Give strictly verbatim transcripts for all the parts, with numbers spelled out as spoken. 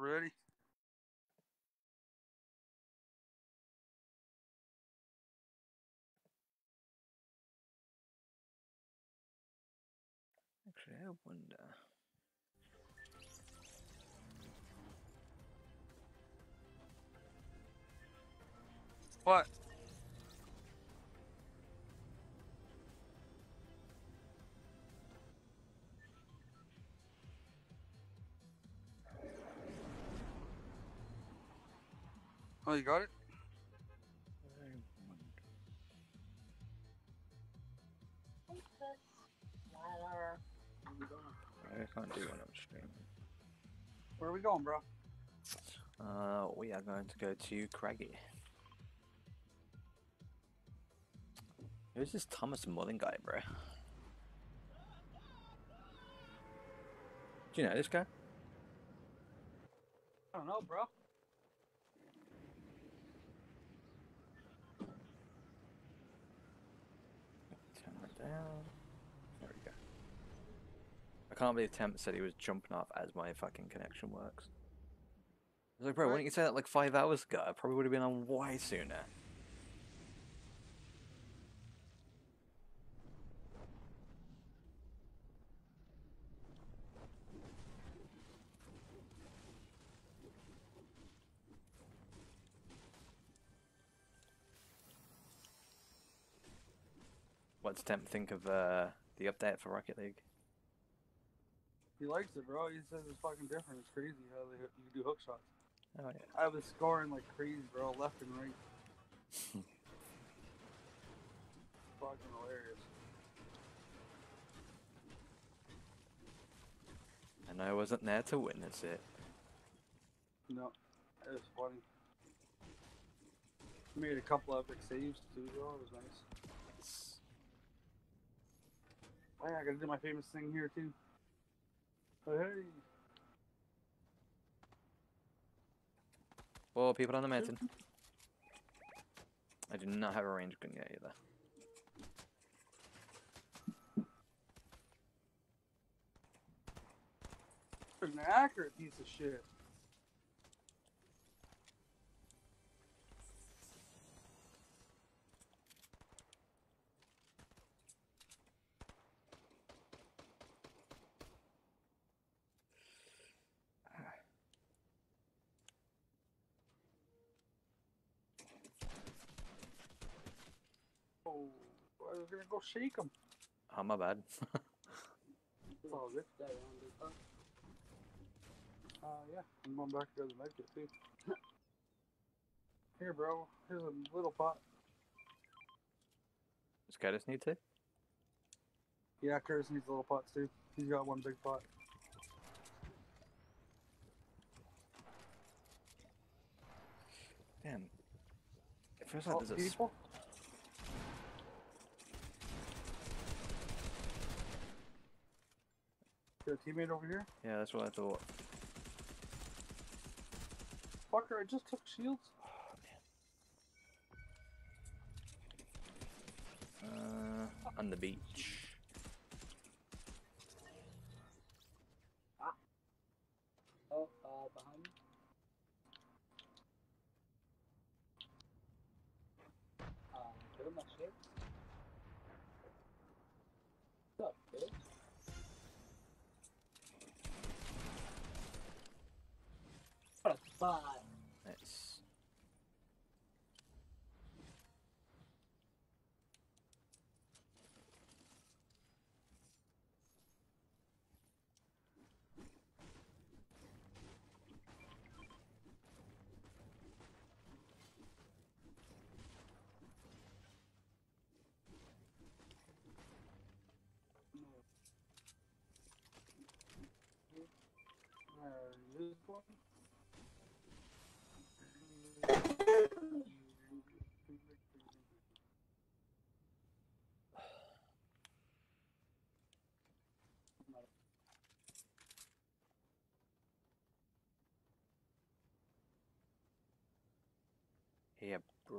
Ready? Actually, I wonder. What? Oh, you got it? I can't do one on stream. Where are we going, bro? Uh, we are going to go to Craggy. Who's this Thomas Mullen guy, bro? Do you know this guy? I don't know, bro. Down. There we go. I can't believe Temp said he was jumping off as my fucking connection works. I was like, bro, right. Why didn't you say that like five hours ago? I probably would have been on way sooner. What's Temp think of uh, the update for Rocket League? He likes it, bro. He says it's fucking different. It's crazy how they, you do hook shots. Oh, yeah. I was scoring like crazy, bro, left and right. Fucking hilarious. And I wasn't there to witness it. No, it was funny. Made a couple of epic saves too, bro. It was nice. Oh yeah, I gotta do my famous thing here too. Oh, hey! Whoa, people on the mountain. I do not have a range gun yet either. There's an accurate piece of shit. I was gonna go shake him. Oh, my bad. Oh, this guy on the uh, yeah, I'm going back to the market too. Here, bro. Here's a little pot. Does Curtis need to? Yeah, Curtis needs a little pot too. He's got one big pot. Damn. It feels like oh, there's people? a. A teammate over here? Yeah, that's what I thought. Fucker, I just took shields. Oh, man. Uh, on the beach. Ah. Oh, uh, behind me. Uh, get him my shield. What's up, dude? Five. Nice. Uh, here, bruh.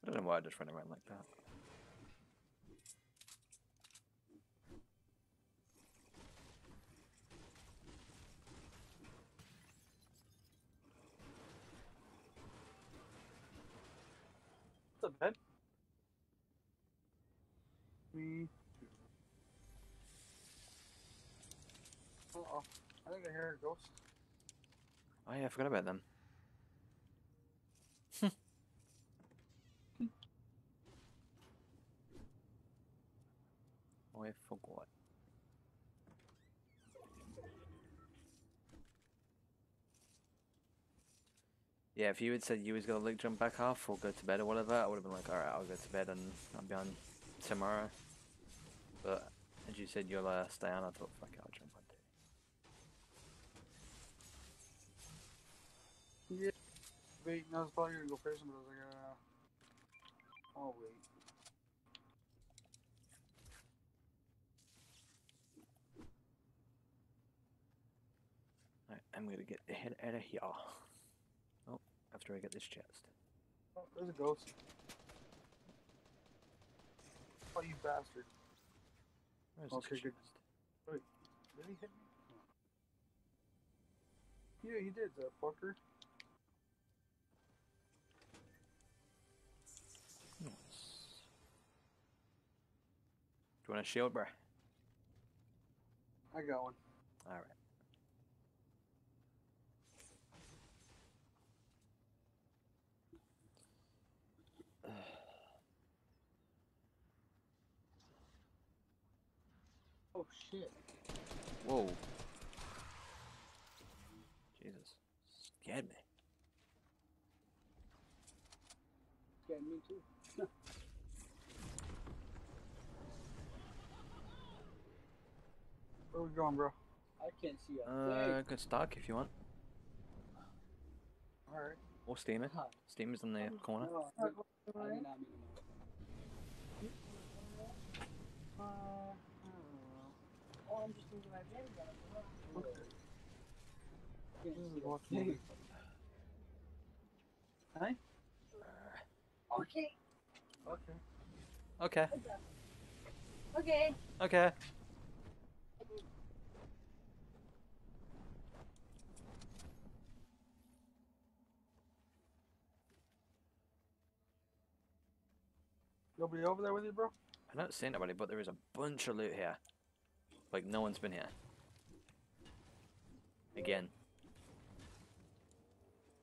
I don't know why I just ran around like that. What's up, Ben? Me too. Uh-oh. I think I hear a ghost. Oh yeah, I forgot about them. I forgot. Yeah, if you had said you was gonna like jump back off or go to bed or whatever, I would have been like, alright, I'll go to bed and I'll be on tomorrow. But as you said you'll uh, stay on, I thought, fuck it, I'll jump one day. Yeah, wait, no, I was probably gonna go first, but I was like, uh, I'll wait. I'm gonna get the head out of here. Oh, after I get this chest. Oh, there's a ghost. Oh, you bastard. Where's okay, this good. Chest? Wait, did he hit me? Yeah, he did, that fucker. Nice. Do you want a shield, bruh? I got one. Alright. Oh shit. Whoa. Jesus. Scared me. Scared me too. Where are we going, bro? I can't see you. Uh, good stock if you want. Alright. Or Steam it. Steam is in the corner. Uh, Oh, I'm just losing my baby gun. Okay. Hi? Okay. Okay. Okay. Okay. Okay. Nobody over there with you, bro? I don't see anybody, but there is a bunch of loot here. Like, no one's been here. Again.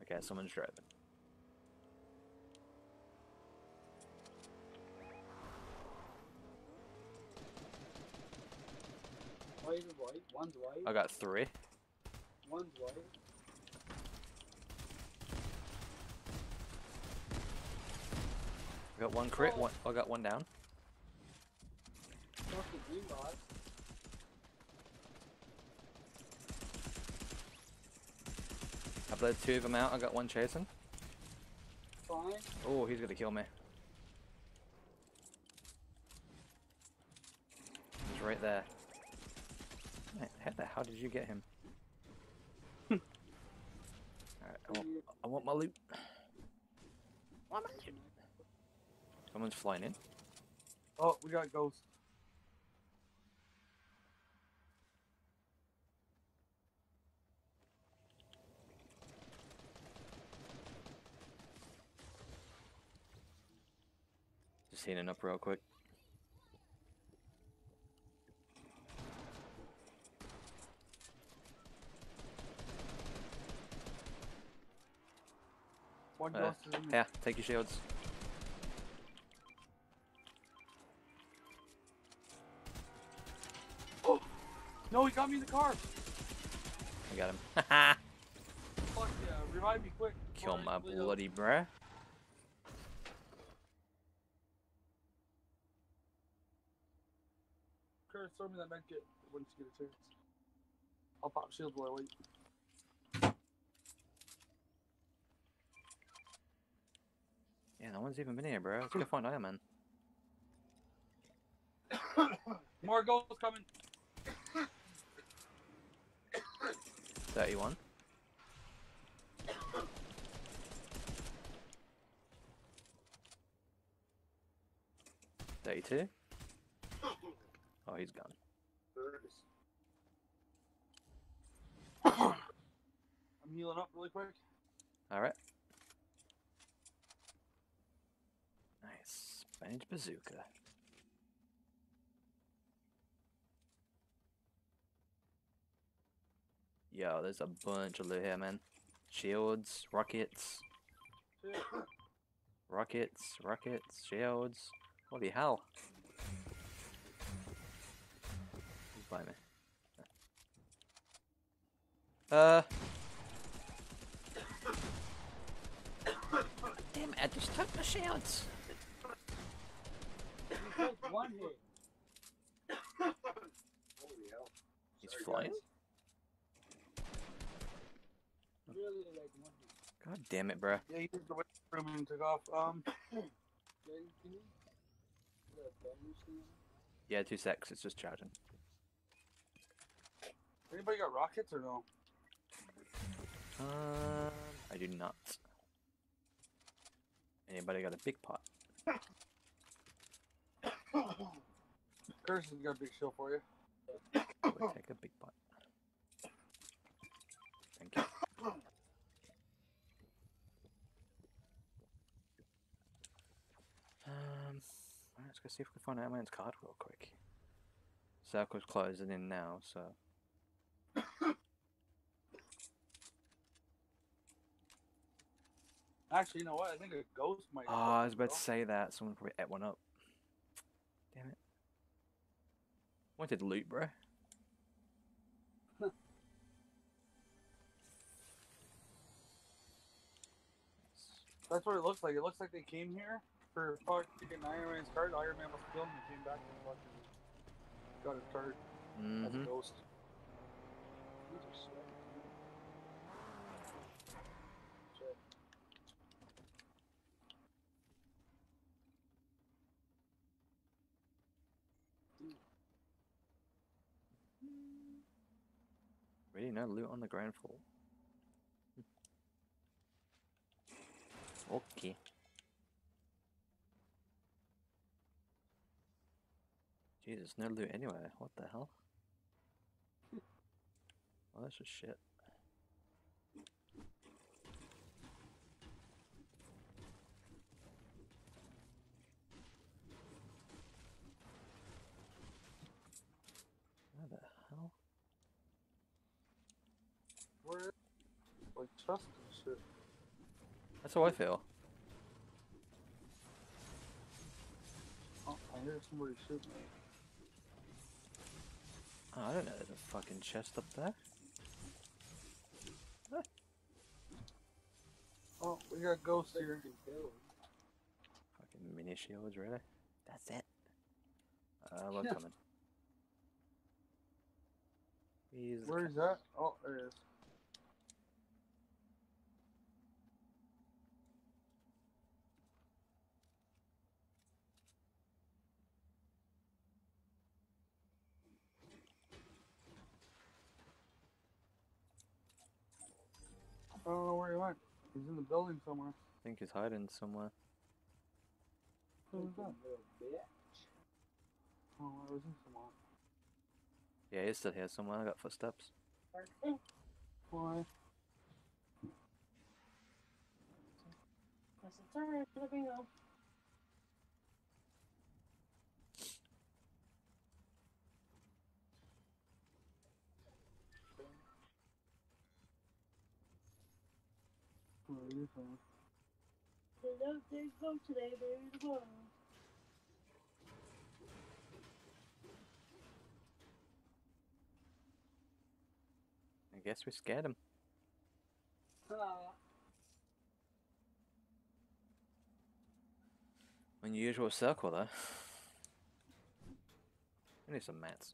Okay, someone's driving. One's white, one's white. I got three. One's white. I got one crit, oh. one, I got one down. Fucking green. I bled two of them out, I got one chasing. Fine. Oh, he's gonna kill me. He's right there. How the hell did you get him? Alright, I want, I want my loot. Want my loot. Someone's flying in. Oh, we got ghosts. Cleaning up real quick. One uh, yeah, take your shields. Oh no, he got me in the car. I got him. Fuck yeah! Revive me quick. Kill my bloody bruh. Curse, throw me that medkit once you get a chance. I'll pop shield while I wait. Yeah, no one's even been here, bro. Let's go find Iron Man. More goals coming. thirty-one. thirty-two. Oh, he's gone. I'm healing up really quick. Alright. Nice. Spanish bazooka. Yo, there's a bunch of loot here, man. Shields, rockets. Rockets, rockets, shields. Holy hell. Who's by me? Uh. Damn it, I just took my shields. One hit. Holy hell. He's flying? Really like one hit. God damn it, bro. Yeah, he took the room and took off. Um. Yeah, two secs. It's just charging. Anybody got rockets or no? Um, uh, I do not. Anybody got a big pot? Kirsten's got a big shield for you. We'll take a big pot. Thank you. Um. Let's go see if we can find Iron Man's card real quick. Circle's closing in now, so. Actually, you know what? I think a ghost might. Oh, I was about to say that. Someone probably ate one up. Damn it. Wanted loot, bro. That's what it looks like. It looks like they came here. For fucking Iron Man's card, Iron Man was killed and came back and fucking got his card mm-hmm. as a ghost. Really, no loot on the ground floor. Okay. Jesus, no loot anywhere. What the hell? Well, that's just shit. What the hell? Where? Like trust and shit. That's how I feel. Oh, I hear somebody shooting me. Oh, I don't know, there's a fucking chest up there. Huh. Oh, we got ghosts here. Fucking mini shields, really? That's it. Uh, love yeah. coming. He's Where is that? Oh, there it is. I don't know where he went. He's in the building somewhere. I think he's hiding somewhere. Where's that? Oh, I was in somewhere. Yeah, he's still here somewhere. I got footsteps. Why? That's a turn. Let me go. Hello, there's go today, baby. Tomorrow. I guess we scared him. Uh. Unusual circle, though. I need some mats.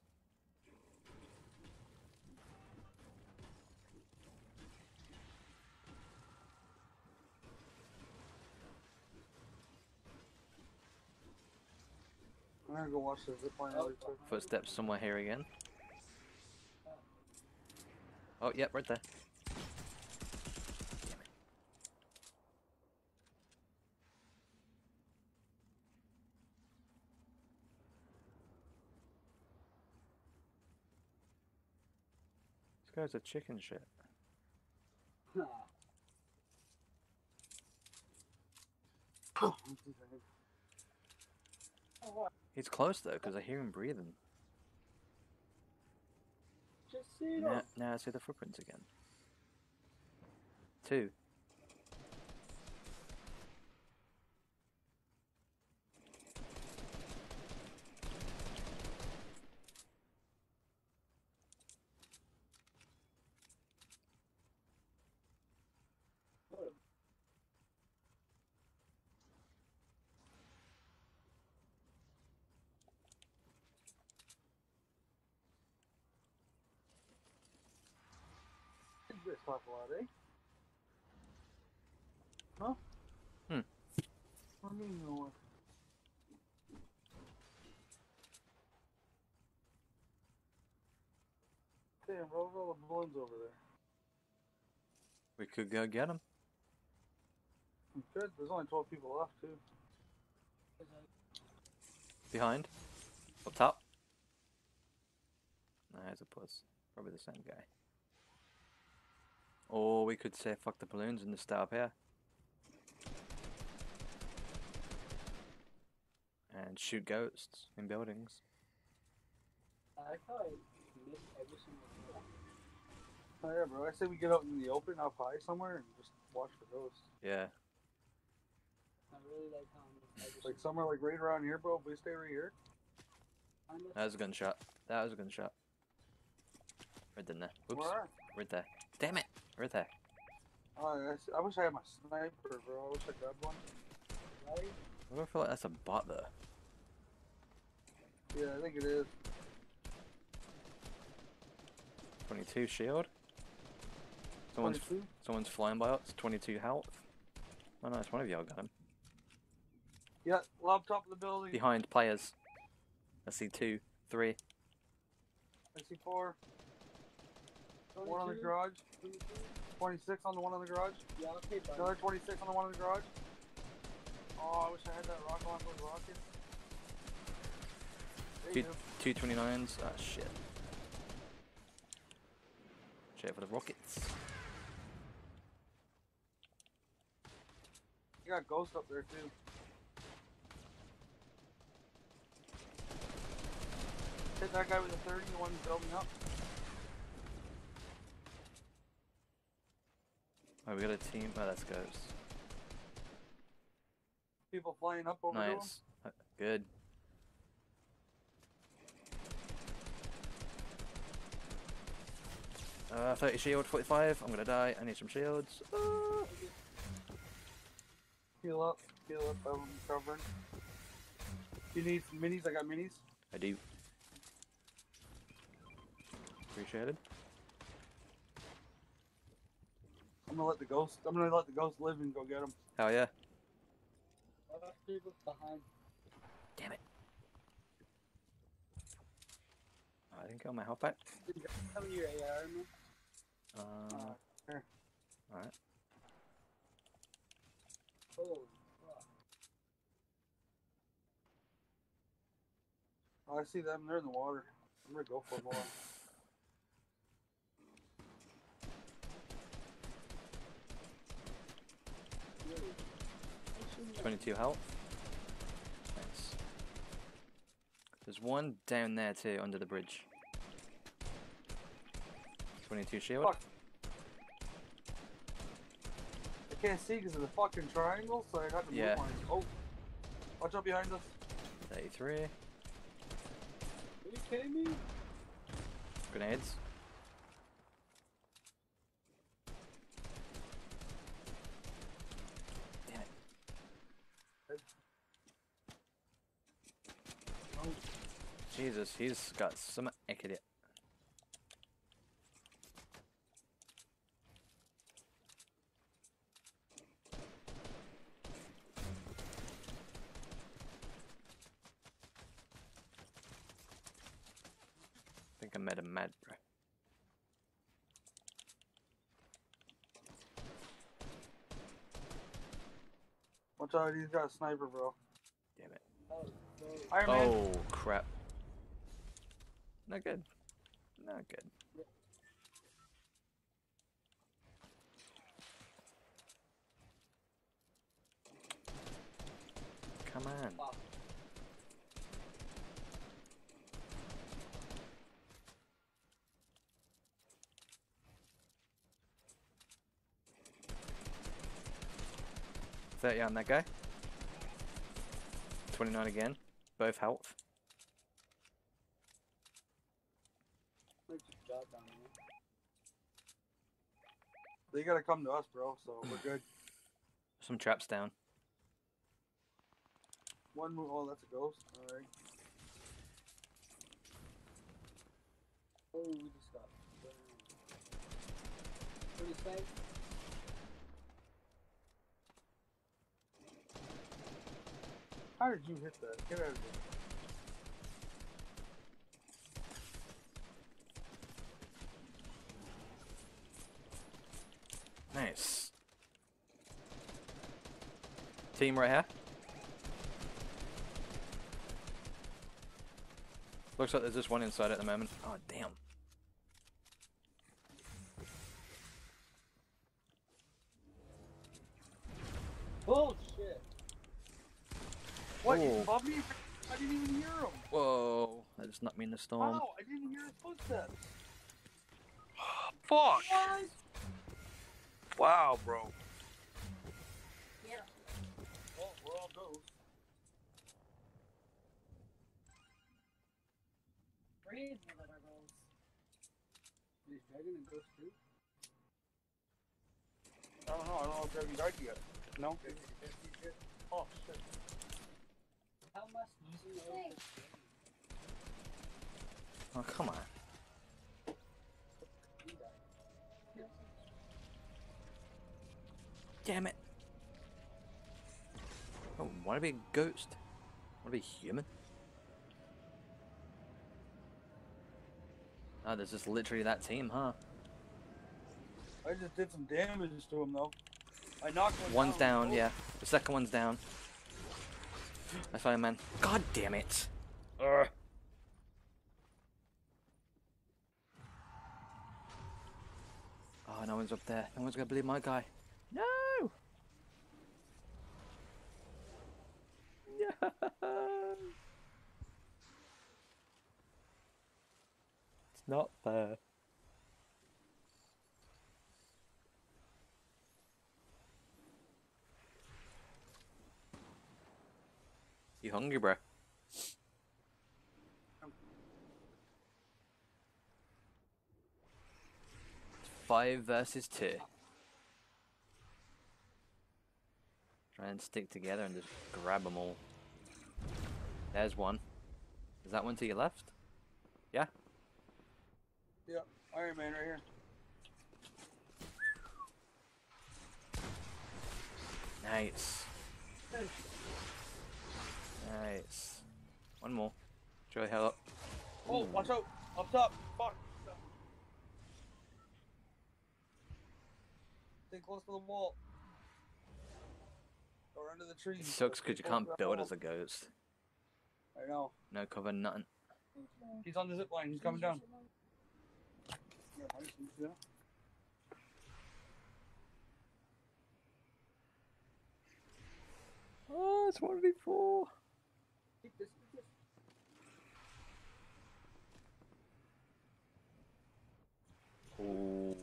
I'm gonna go watch the zipline really quick. Footsteps somewhere here again. Oh, yep, right there. This guy's a chicken shit. He's close though, because I hear him breathing. Just see now, it. Now I see the footprints again. Two. Are huh? Hmm. I mean, no. Damn, what are all the balloons over there? We could go get them. We could. There's only twelve people left, too. Behind. Up top. Nah, there's a puss. Probably the same guy. Or we could say fuck the balloons and just stay up here. And shoot ghosts in buildings. I thought I missed every single one. Oh yeah, bro, I say we get out in the open, up high somewhere, and just watch for ghosts. Yeah. I really like how I'm just like somewhere like right around here, bro, please stay right here. That was a gunshot. That was a gunshot. Right in there. Oops. Where? Right there. Damn it! Right there. Oh, I wish I had my sniper, bro. I wish I grabbed one. Right? I don't feel like that's a bot, though. Yeah, I think it is. twenty-two shield. Someone's twenty-two? Someone's flying by us. twenty-two health. Oh no, it's one of y'all got him. Yeah, lob top of the building. Behind players. I see two, three. I see four. twenty-two? One on the garage. twenty-six on the one on the garage. Yeah, okay, buddy. Another twenty-six on the one on the garage. Oh, I wish I had that rocket on for the rocket. Two twenty-nines. Ah, shit. Shit for the rockets. You got ghosts up there too. Hit that guy with a thirty. The one building up. Oh, we got a team. Oh, that's ghosts. People flying up over there. Nice. Uh, good. Uh, thirty shield, forty-five. I'm gonna die. I need some shields. Uh. Heal up. Heal up. I'm recovering. You need some minis? I got minis. I do. Appreciate it. I'm gonna let the ghost. I'm gonna let the ghost live and go get him. Hell yeah! People behind. Damn it! Oh, I didn't kill my health pack. How many A R, man? Uh. Sure. All right. Holy fuck! Oh, I see them. They're in the water. I'm gonna go for more. twenty-two health. Nice. There's one down there too, under the bridge. twenty-two shield. Fuck. I can't see because of the fucking triangle, so I got to yeah. move mine. Oh, watch out behind us. thirty-three. Are you kidding me? Grenades. Jesus, he's got some idiot. I think I made him mad, bro. Watch out, he's got a sniper, bro. Damn it. Iron Man. Oh, crap. Not good. Not good. Yeah. Come on. Wow. thirty on that guy. twenty-nine again. Both health. They gotta come to us, bro, so we're good. Some traps down. One move. Oh, that's a ghost. Alright. Oh, we just got. Pretty safe. How did you hit that? Get out of here. Nice. Team right here. Looks like there's just one inside at the moment. Oh, damn. Bullshit. What? You bombed me? I didn't even hear him. Whoa. That just knocked me in the storm. Wow, I didn't hear his footsteps. Fuck. What? Wow, bro. Yeah. Well, we're all ghosts. Brave about our ghosts. Is Dragon a ghost too? I don't know. I don't know if Dragon died yet. No. Oh shit. How much do you know? Oh come on. Damn it! I don't want to be a ghost. I want to be human. Oh, there's just literally that team, huh? I just did some damage to him, though. I knocked one One's down, down yeah. The second one's down. That's Iron Man. God damn it! Urgh. Oh, no one's up there. No one's gonna believe my guy. No! No! It's not fair. You hungry, bro? Five versus two. And stick together and just grab them all. There's one. Is that one to your left? Yeah? Yeah, Iron Man right here. Nice. Nice. One more. Joy, hell up. Oh, watch out! Up top! Fuck! Stay close to the wall. Or under the tree. It sucks because you can't build as a ghost. I know. No cover, nothing. He's on the zip line. He's coming down. Oh, it's one v four. Oh.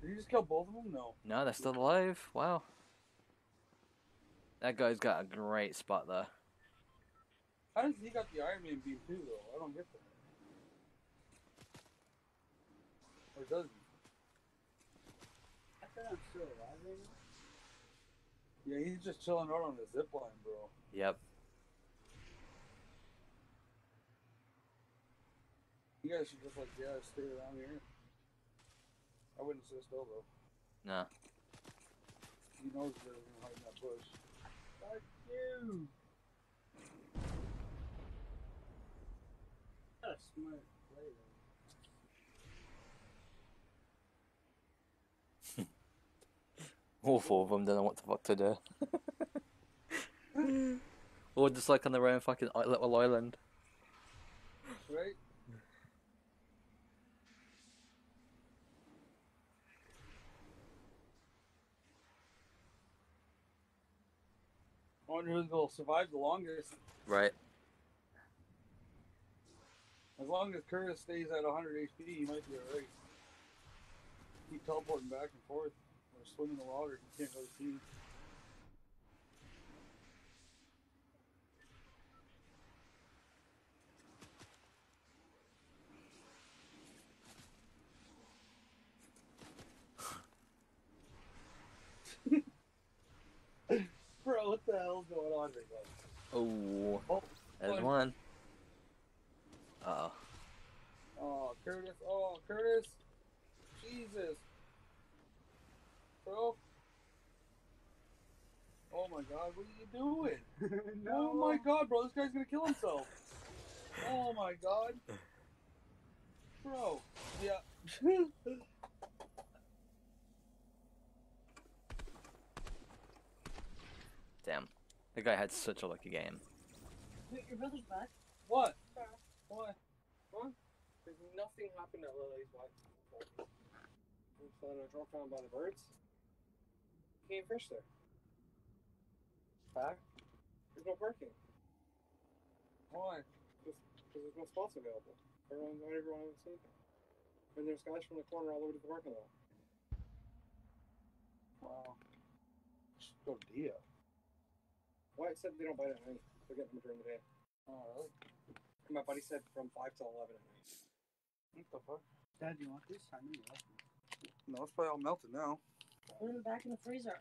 Did you just kill both of them? No. No, they're still alive. Wow. That guy's got a great spot there. How does he got the Iron Man beam too, though? I don't get that. Or does he? I think I'm still alive right now. Yeah, he's just chilling out on the zipline, bro. Yep. You guys should just, like, yeah, stay around here. I wouldn't sit still, though. Nah. He knows that we're gonna hide in that bush. Fuck you! That's a smart play, though. All four of them don't know what the fuck to do. Or just, like, on their own fucking little island. Right? I wonder who will survive the longest. Right. As long as Curtis stays at one hundred H P, he might be alright. Keep teleporting back and forth, or swinging the water. You can't really see. Bro, what the hell's going on right now? Ooh, oh, there's one. one. Uh oh. Oh, Curtis. Oh, Curtis. Jesus. Bro. Oh my god, what are you doing? No. Oh my god, bro, this guy's gonna kill himself. Oh my god. Bro. Yeah. Damn, the guy had such a lucky game. Wait, your brother's back? What? Yeah. What? What? There's nothing happened at Lily's wife. So then I dropped down by the birds. Can't fish there. Back? There's no parking. Why? Because there's no spots available. Everyone, not everyone was sleeping. And there's guys from the corner all over to the parking lot. Wow. Just go to Dia. Well, I said they don't bite at night. They're getting them during the day. Oh, really? And my buddy said from five till eleven at night. What the fuck? Dad, do you want this? I know you like it. No, it's probably all melted now. Put them back in the freezer.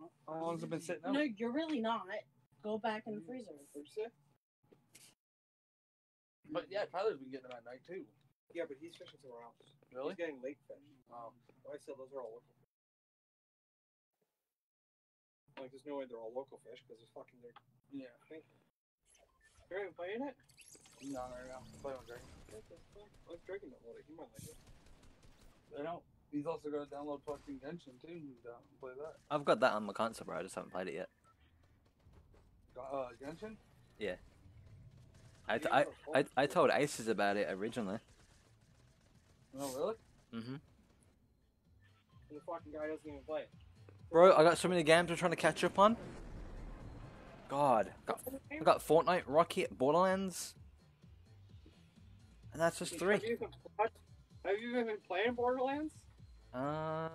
How long has it been sitting out? No, you're really not. Go back in the freezer. What'd you say? But yeah, Tyler's been getting them at night too. Yeah, but he's fishing somewhere else. Really? He's getting lake fish. Wow. Um, well, I said those are all local. Like, there's no way they're all local fish, because it's fucking their... Yeah. Thing. You're even playing it? No, no, no. I'm playing with Dragon. What the fuck? Let Dragon download it. He might like it. I know. He's also got to download fucking Genshin, too. You can play that. I've got that on my console, bro. I just haven't played it yet. Uh, Genshin? Yeah. I, t I, I, I told Aces about it originally. Oh, really? Mm-hmm. And the fucking guy doesn't even play it. Bro, I got so many games I'm trying to catch up on. God, I got, I got Fortnite, Rocket, Borderlands, and that's just three. Have you even, have you even been playing Borderlands? Uh,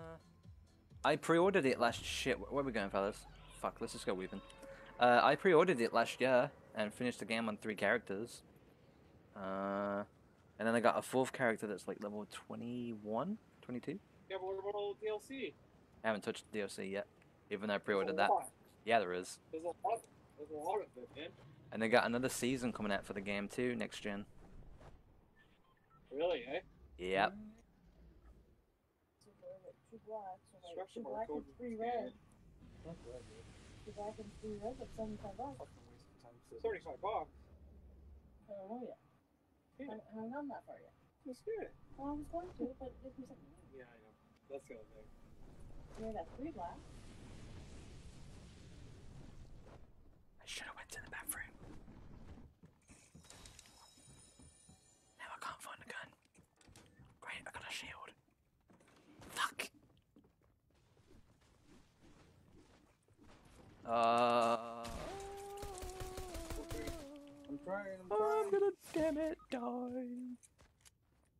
I pre-ordered it last shit. Where are we going, fellas? Fuck, let's just go weeping. Uh, I pre-ordered it last year and finished the game on three characters. Uh, and then I got a fourth character that's like level twenty-one, twenty-two. Yeah, but what about all the D L C? I haven't touched the D L C yet, even though I pre-ordered that. Yeah, there is. There's a lot. There's a lot of it, man. And they got another season coming out for the game too, next gen. Really, eh? Yep. Two black, two black, and three red. Two black and three red, but seventy-five bucks. Thirty-five bucks. I don't know yet. Yeah. I haven't done that far yet. I'm scared. Well, I was going to, but it was something. Yeah, I know. That's the other thing. Yeah, that's three black. I should have went to the bathroom. Now I can't find a gun. Great, I got a shield. Fuck. Uh. I'm trying. I'm, trying. I'm gonna damn it die.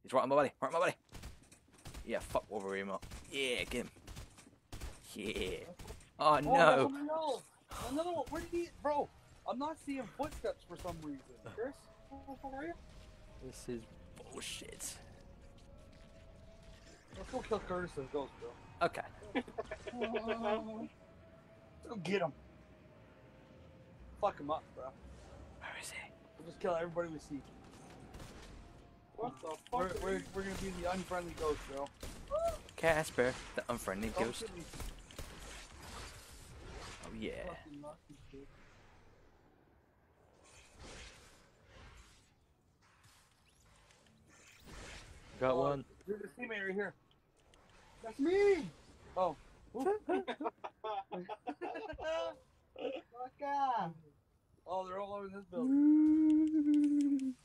He's right on my body. Right on my body. Yeah, fuck Wolverine up. Yeah, get him. Yeah. Oh, oh no. no. Another one. Where did he... Bro, I'm not seeing footsteps for some reason. Chris, how are you? This is bullshit. Let's go kill Curtis and Ghost, bro. Okay. um, let's go get him. Fuck him up, bro. Where is he? We'll just kill everybody we see. What the fuck? We're, we're, we're gonna be the unfriendly ghost, bro. Casper, the unfriendly oh, ghost. Oh yeah. Got oh, one. There's a teammate right here. That's me! Oh. Fuck off! Oh, they're all over this building.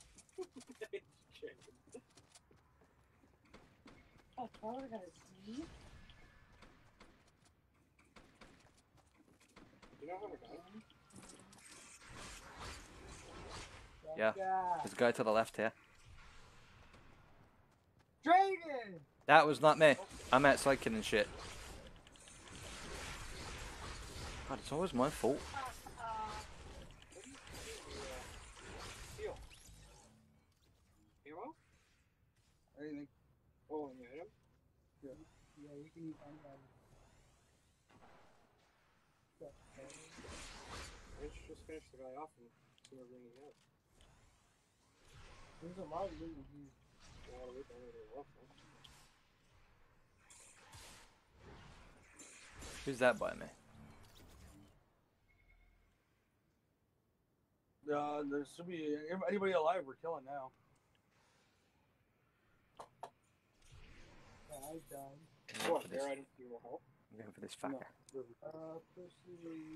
Oh, Tyler got a D. You know how we're going? Yeah. There's a guy to the left here. Dragon! That was not me. I'm outside killing shit. God, it's always my fault. Anything. Oh, you hit him? Yeah. Yeah, you can use unguided. I should just finish the guy off and see him bring him out. There's a lot of loot in here. A lot of loot in off. Who's that by me? Uh, there should be anybody alive we're killing now. I'm going for this, I'm going for this fucker. No. Uh, personally...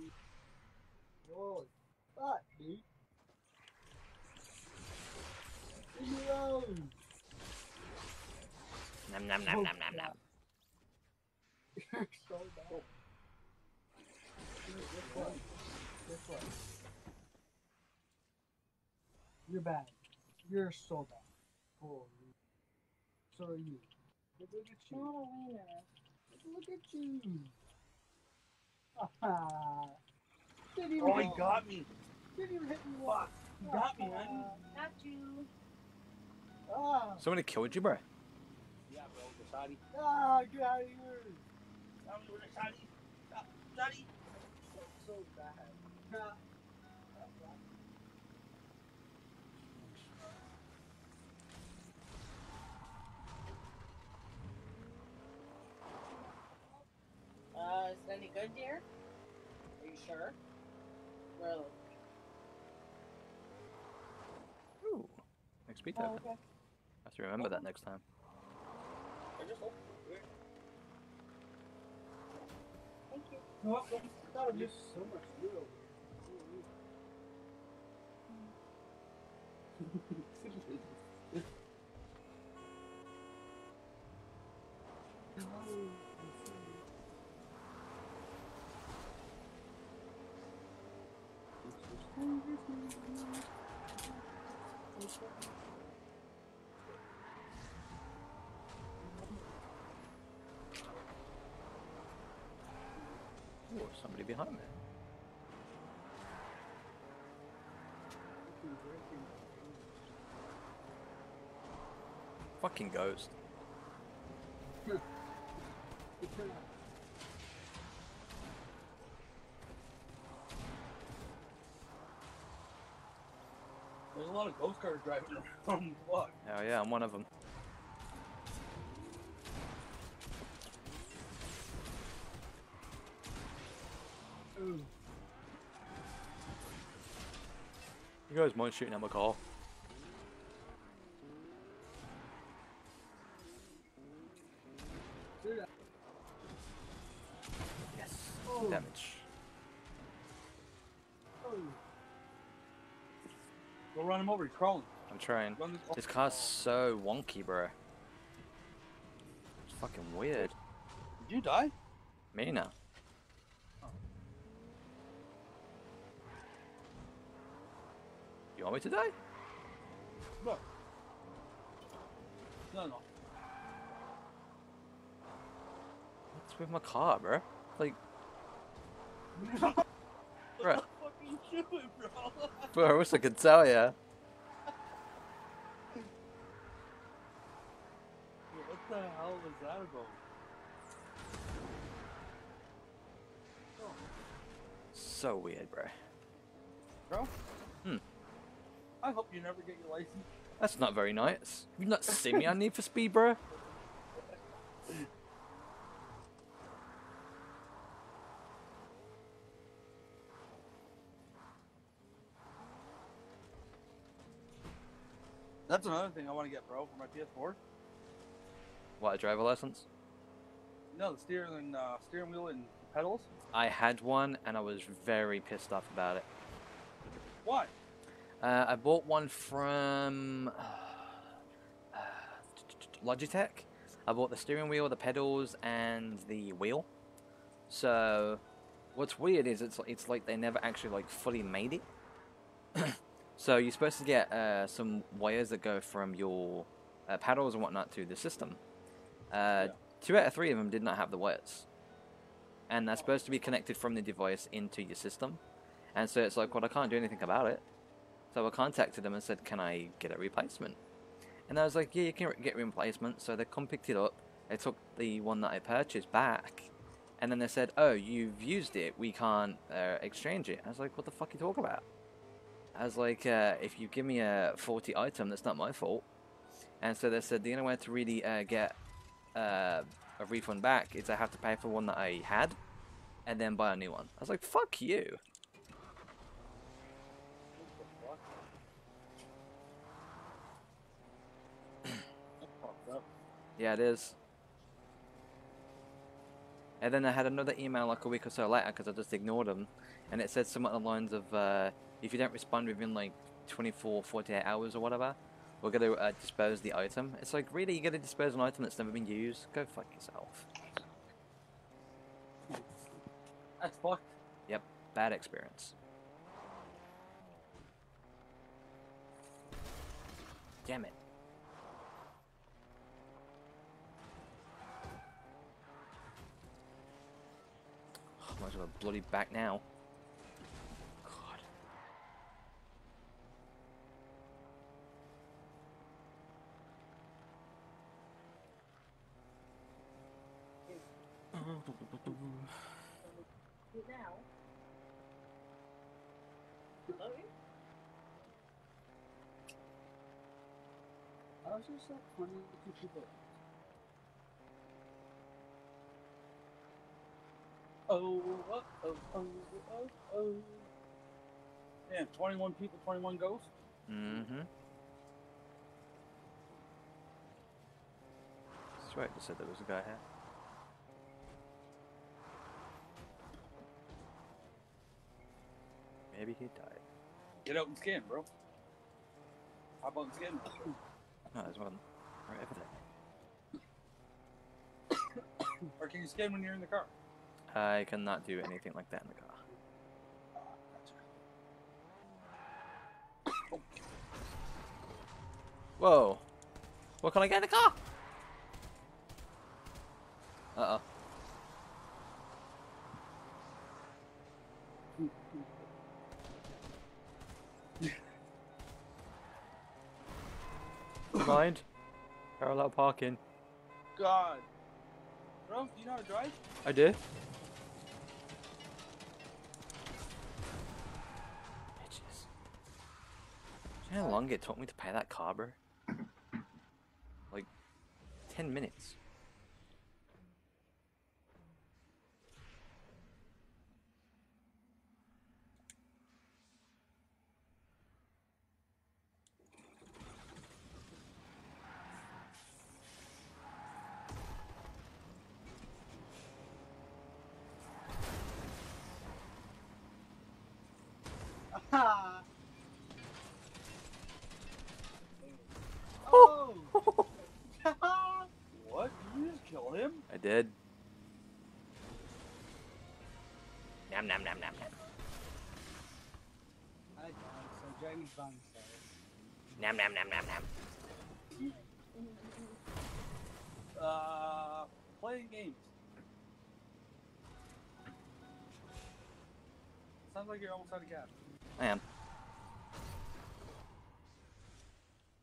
Holy fuck, dude. Leave me alone! Nom nom nom nom nom nom. You're so bad. This one. This one. You're bad. You're so bad. Holy. So are you. Look at you. Not a winner. Look at you. Ah, didn't even oh, he got me. Didn't even hit me once. You oh, got me, man. Uh, got you. Ah. Somebody killed you, bro. Yeah, bro. The Saudi. Ah, get out of here. I'm doing a Saudi. Saudi. That's so bad. Uh, is it any good, dear? Are you sure? Really? Ooh. Next beat oh, okay. I have to remember oh. that next time. I just hope it's weird. Thank you. No, that would be so much food over here. Oh, somebody behind me. Fucking ghost. There's a lot of ghost cars driving around. Oh yeah, I'm one of them. Ooh. You guys mind shooting at my car? Yes. Oh. Damage. Go run him over, he's crawling. I'm trying. This car's so wonky, bro. It's fucking weird. Did you die? Me now. Oh. You want me to die? No. No, no. What's with my car, bro? Like... No. Bro. It, bro. Bro, I wish I could tell ya. What the hell was that about? So weird, bro. Bro? Hmm. I hope you never get your license. That's not very nice. You've not seen me on Need for Speed, bro. That's another thing I want to get, bro, for my P S four. What, a driver license? No, the steering and uh, steering wheel and pedals. I had one, and I was very pissed off about it. Why? Uh, I bought one from uh, uh, Logitech. I bought the steering wheel, the pedals, and the wheel. So, what's weird is it's it's like they never actually like fully made it. So you're supposed to get uh, some wires that go from your uh, paddles and whatnot to the system. Uh, yeah. Two out of three of them did not have the wires. And they're supposed to be connected from the device into your system. And so it's like, well, I can't do anything about it. So I contacted them and said, can I get a replacement? And I was like, yeah, you can get a replacement. So they come picked it up. They took the one that I purchased back. And then they said, oh, you've used it. We can't uh, exchange it. I was like, what the fuck are you talking about? I was like, uh, if you give me a forty item, that's not my fault. And so they said, the only way to really uh, get uh, a refund back is I have to pay for one that I had and then buy a new one. I was like, fuck you. What the fuck? That's fucked up. Yeah, it is. And then I had another email like a week or so later because I just ignored them. And it said something along the lines of... Uh, if you don't respond within like twenty-four, forty-eight hours or whatever, we're going to uh, dispose the item. It's like, really? You're going to dispose an item that's never been used? Go fuck yourself. That's fucked. Yep, bad experience. Damn it. Oh, might as well have a bloody back now. Oh, oh, oh, oh, oh. Damn, twenty-one people, twenty-one ghosts? Mm-hmm. That's right, you said there was a guy here. Maybe he died. Get out and scan, bro. Hop on scan. No, there's one right over there. Or can you scan when you're in the car? I cannot do anything like that in the car. Uh, gotcha. Whoa! What can I get in the car? Uh oh. Mind. Parallel parking. God. Bro, do you know how to drive? I do. Bitches. Do you know how long it took me to pay that car, bro? Like, ten minutes. Oh! What? Did you just kill him? I did. Nom nom nom nom nom. I died, so Jamie Bun says. Nom nom nom nom nom. Uh, playing games. Sounds like you're almost out of gas. I am.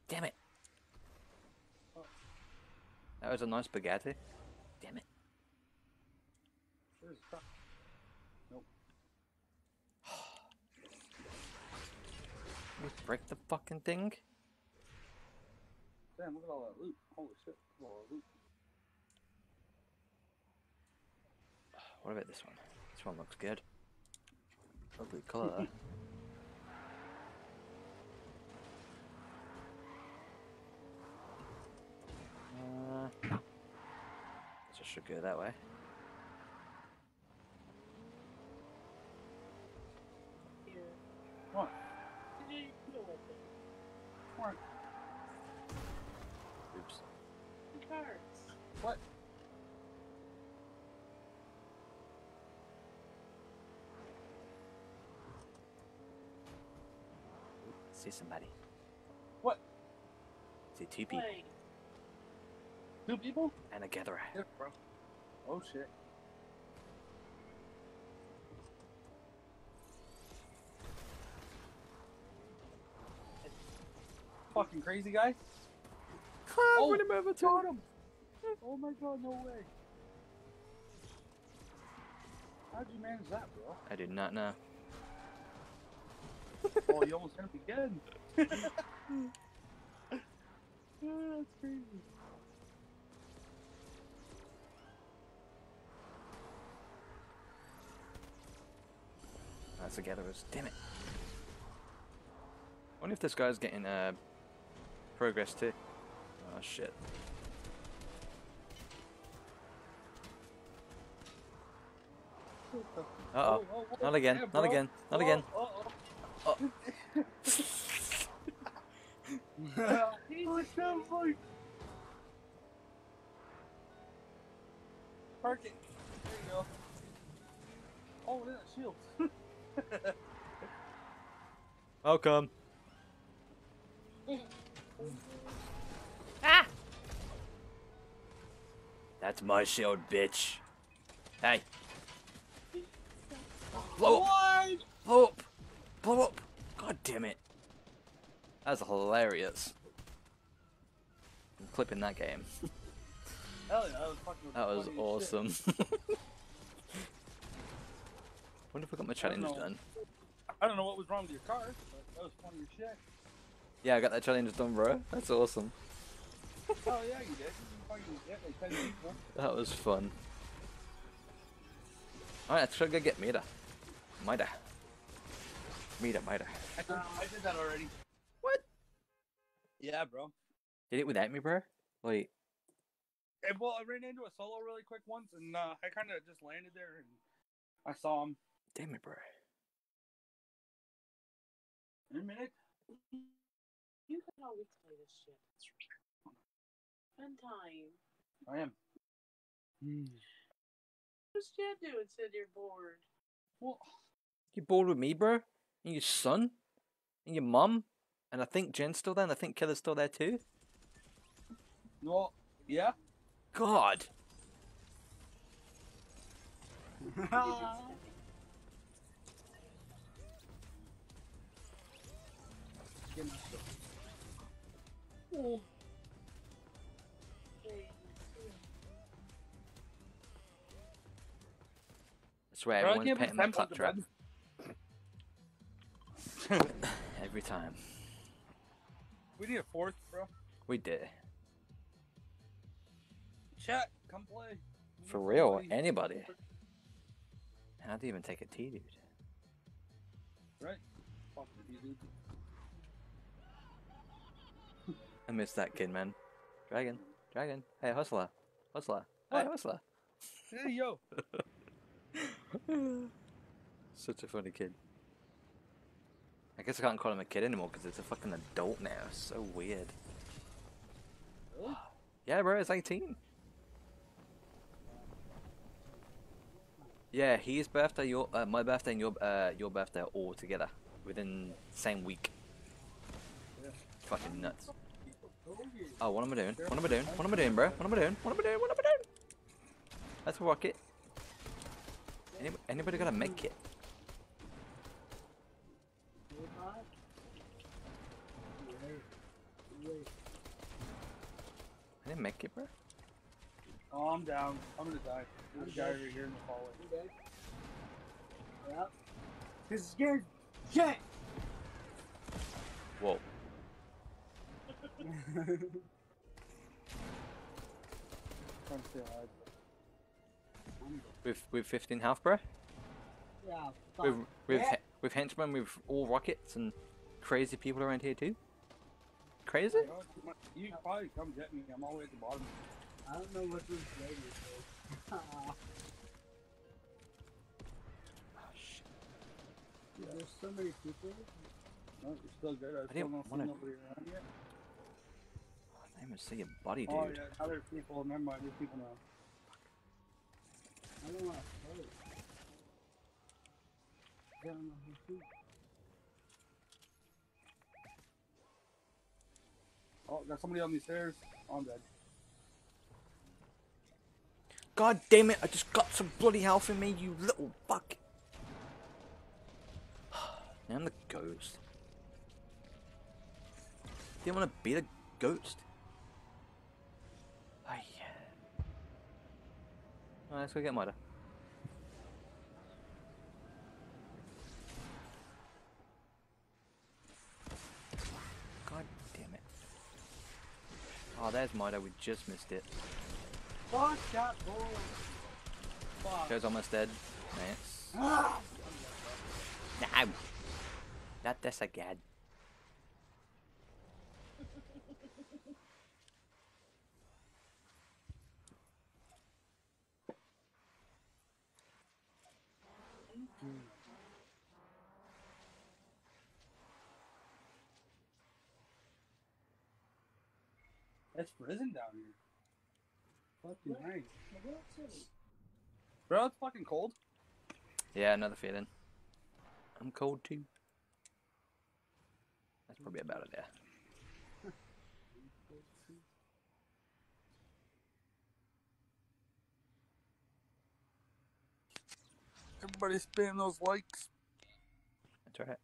Damn it. Oh. That was a nice Bugatti. Damn it. Sure as fuck. Nope. Let's break the fucking thing. Damn, look at all that loot. Holy shit, look at all that loot. What about this one? This one looks good. Lovely colour. uh, just should go that way. What? What? Oops. The cards. What? I see somebody. What? I see two people. Wait. Two people? And a gatherer. Yeah, bro. Oh shit. Fucking crazy guy. Clown, oh, run him over to him. Oh my god, no way. How'd you manage that, bro? I did not know. Oh, you almost hit him again. Oh, that's crazy. That's the gatherers. Damn it. I wonder if this guy's getting a. Uh, Progress too. Oh shit. Uh oh. Oh, oh, oh. Not again. Yeah, not again. Not oh, again. Oh, oh. Oh. What's that like? Park it. There you go. Oh, look at that shield. Welcome. Ah! That's my shield, bitch. Hey. Blow up. Blow up. Blow up. God damn it. That's hilarious. I'm clipping that game. Hell yeah, that was fucking That was awesome. Wonder if I got my challenge I done. I don't know what was wrong with your car, but that was funny as shit. Yeah, I got that challenge done, bro. That's awesome. Oh yeah, you did. You did. That was fun. Alright, let's try to go get Mida. Mida. Mida, Mida. I did, I did that already. What? Yeah, bro. Did it without me, bro? Wait. Hey, well, I ran into a solo really quick once, and uh, I kind of just landed there, and I saw him. Damn it, bro. In a minute. You can always play this shit. Spend time. I am. Mm. What's Chad doing? Said you're bored. Well, you bored with me, bro? And your son? And your mum? And I think Jen's still there, and I think Keller's still there too? Well, yeah. God! Oh. I swear bro, everyone's petting my clap trap. Every time. We need a fourth, bro. We did. Chat, come play. We For real, play. Anybody. How do you even take a T, dude? Right? Fuck the T, dude. I miss that kid, man. Dragon, dragon. Hey, hustler, hustler. Hey, hustler. Hey, yo. Such a funny kid. I guess I can't call him a kid anymore because it's a fucking adult now. It's so weird. Really? Yeah, bro. It's eighteen. Yeah, his birthday, your, uh, my birthday, and your, uh, your birthday are all together within the same week. Yeah. Fucking nuts. Oh, what am I doing? What am I doing? What am I doing, bro? What am I doing? What am I doing? What am I doing? That's a rocket. Any anybody got a med kit? Any med kit, bro? Oh, I'm down. I'm gonna die. There's a guy over here in the hallway. Yeah. This is good. Shit! With with fifteen health, bro. Yeah. With with yeah. with henchmen, with all rockets and crazy people around here too. Crazy? You can probably come get me. I'm always at the bottom. I don't know what this lady is. Oh shit! Yeah. There's so many people. No, you're still good. I, I still don't see nobody around yet. Oh, I didn't even see a body, dude. Oh yeah, other people. Never mind, there's people now. I don't want to play. I don't know who's who. Oh, there's somebody on these stairs. Oh, I'm dead. God damn it, I just got some bloody health in me, you little fuck. Now I'm the ghost. Didn't want to be the ghost. Oh, yeah. Alright, let's go get Mida. God damn it. Oh, there's Mida, we just missed it. Fuck that boy. Joe's almost dead. Nice. Ah. No! Not this again. It's prison down here. Fucking nice. Bro, it's fucking cold. Yeah, another feeling. I'm cold too. That's probably about it there. Everybody spam those likes. That's right.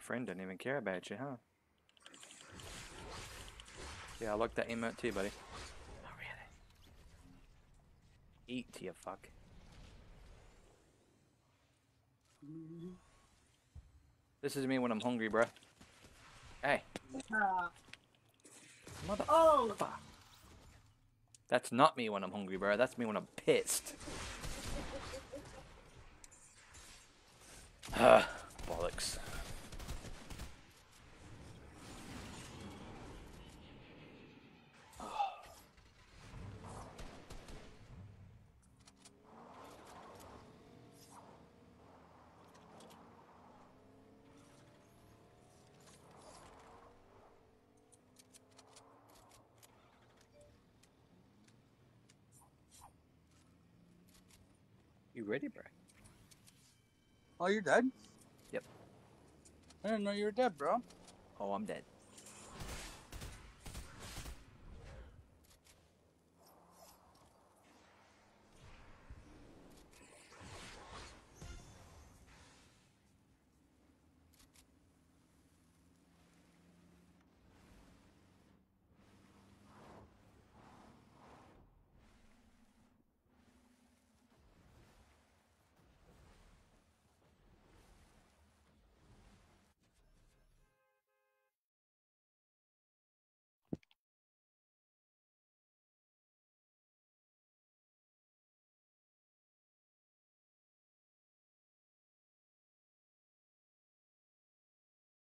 Friend don't even care about you, huh? Yeah, I like that emote too, buddy. Not really. Eat, you fuck. Mm-hmm. This is me when I'm hungry, bruh. Hey. Uh, Mother oh. fuck. That's not me when I'm hungry, bruh. That's me when I'm pissed. Ugh, bollocks. You ready, bro? Oh, you're dead? Yep. I didn't know you were dead, bro. Oh, I'm dead.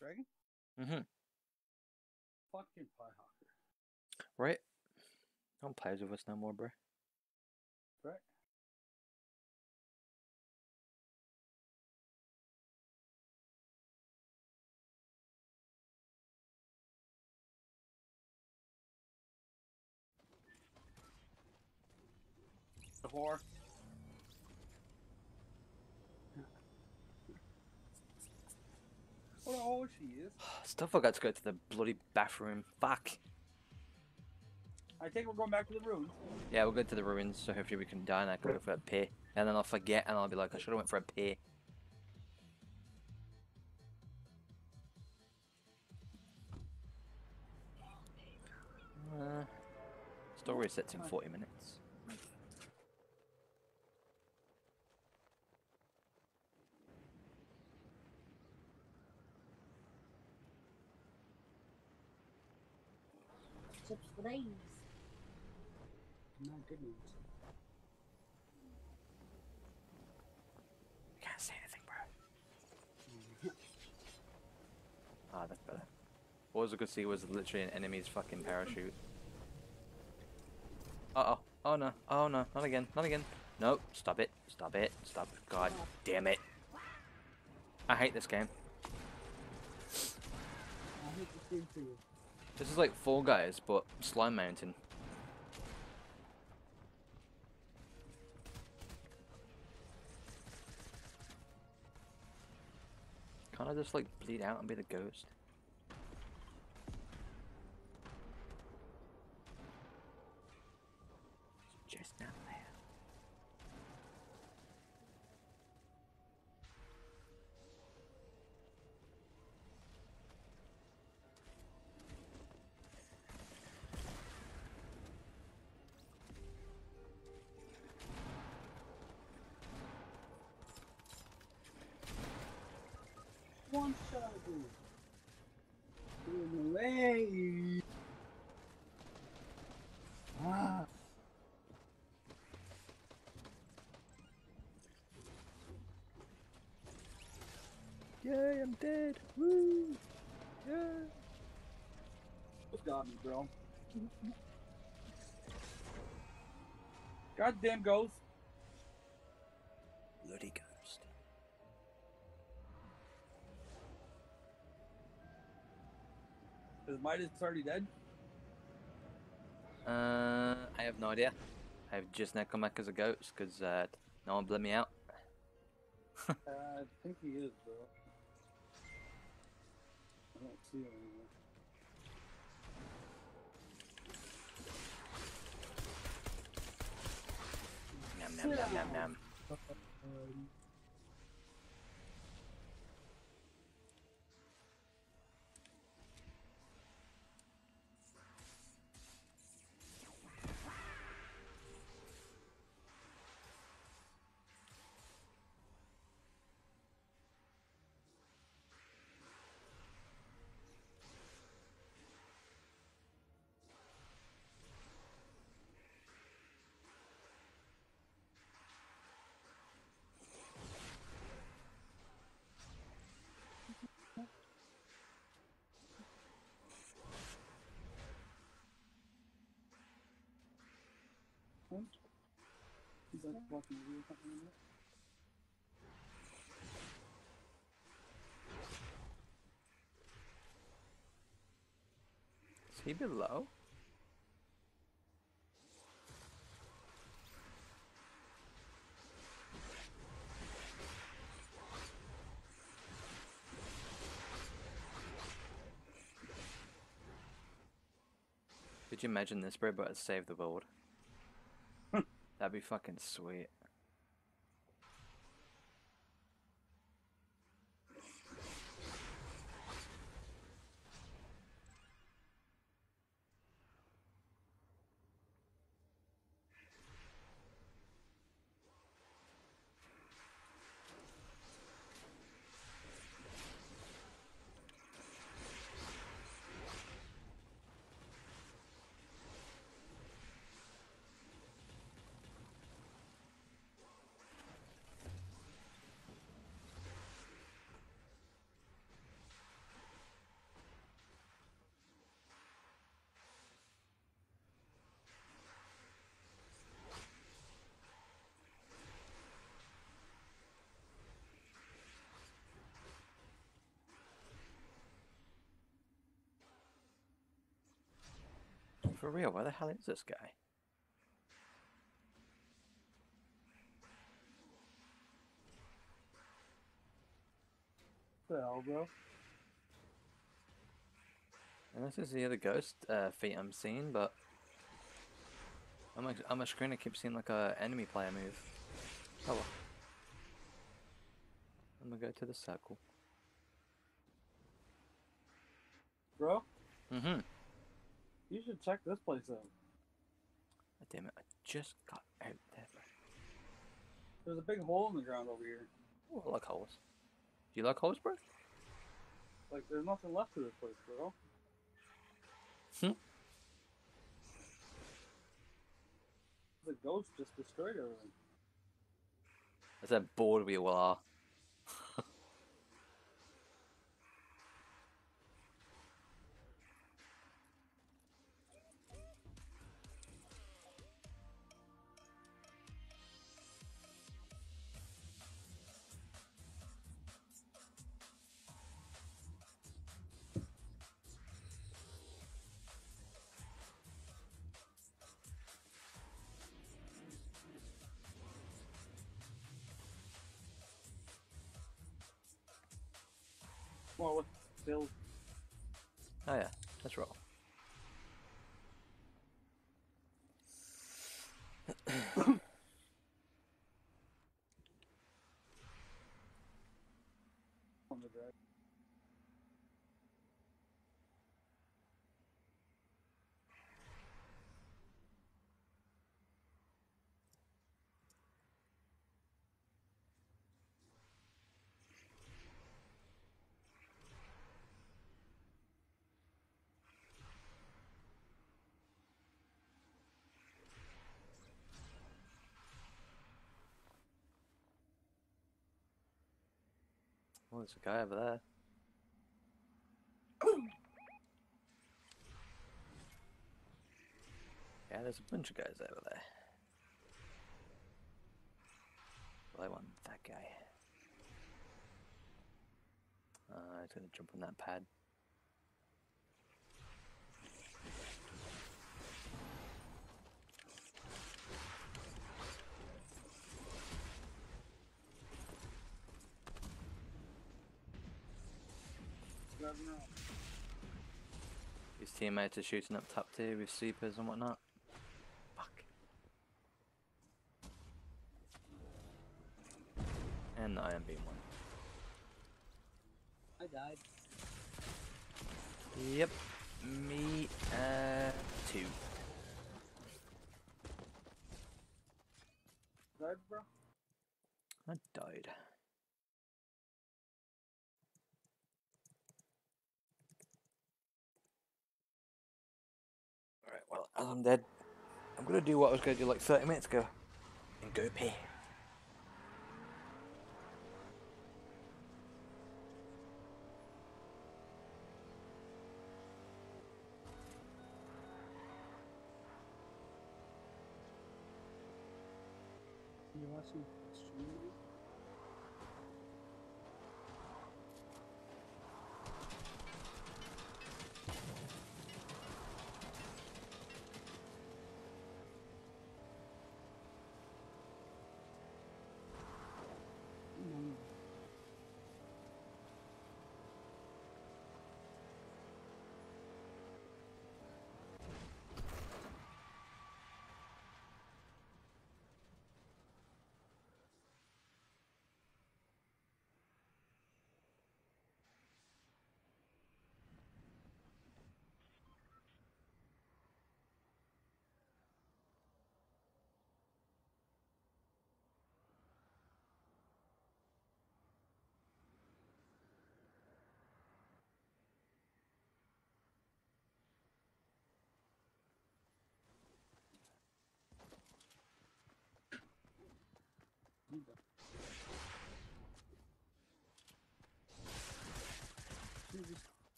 Dragon? Mm-hmm. Fucking pie hawker. Right? Don't play with us no more, bro. Right? The whore. Oh, she is. Still forgot to go to the bloody bathroom. Fuck. I think we're going back to the ruins. Yeah, we'll go to the ruins, so hopefully we can die and I can go for a pee. And then I'll forget and I'll be like, I should have went for a pee. Story sets in forty minutes. Chips for days. No good news. Can't say anything, bro. Ah, that's better. All I could see was literally an enemy's fucking parachute. Uh oh. Oh no. Oh no. Not again. Not again. No. Stop it. Stop it. Stop. God damn it. I hate this game. I hate this game for you. This is like Fall Guys, but Slime Mountain. Can't I just like bleed out and be the ghost? Just not there. One shot, dude. Get away. Ah. Yay, I'm dead! Woo! Yeah! What's got me, bro? Goddamn ghost! Bloody ghost. Is Midas already dead? Uh, I have no idea. I've just now come back as a ghost because uh, no one blew me out. uh, I think he is, bro. I don't see him anymore. Nom nom nom nom nom. Um. He's like walking away or something like that. Is he below? Could you imagine this, bro? But save the world. That'd be fucking sweet. For real, where the hell is this guy? What the hell, bro? And this is the other ghost uh, feat I'm seeing, but on my, on my screen I keep seeing like a enemy player move. Oh well. I'm gonna go to the circle. Bro? Mm-hmm. You should check this place out. damn it, I just got out there. There's a big hole in the ground over here. Ooh, I like holes. Do you like holes, bro? Like, there's nothing left to this place, bro. Hmm? The ghost just destroyed everything. That's how bored we all are. Well, let's build. Oh yeah, let's roll. On the drag. Oh, there's a guy over there. Yeah, there's a bunch of guys over there. Well, I want that guy. Uh, he's gonna jump on that pad. His teammates are shooting up top tier with sweepers and whatnot. Fuck. And the Iron Beam one. I died. Yep. Me, uh, two. Died, bro? I died. Well, as I'm dead, I'm gonna do what I was gonna do like thirty minutes ago and go pee. Can you watch me stream?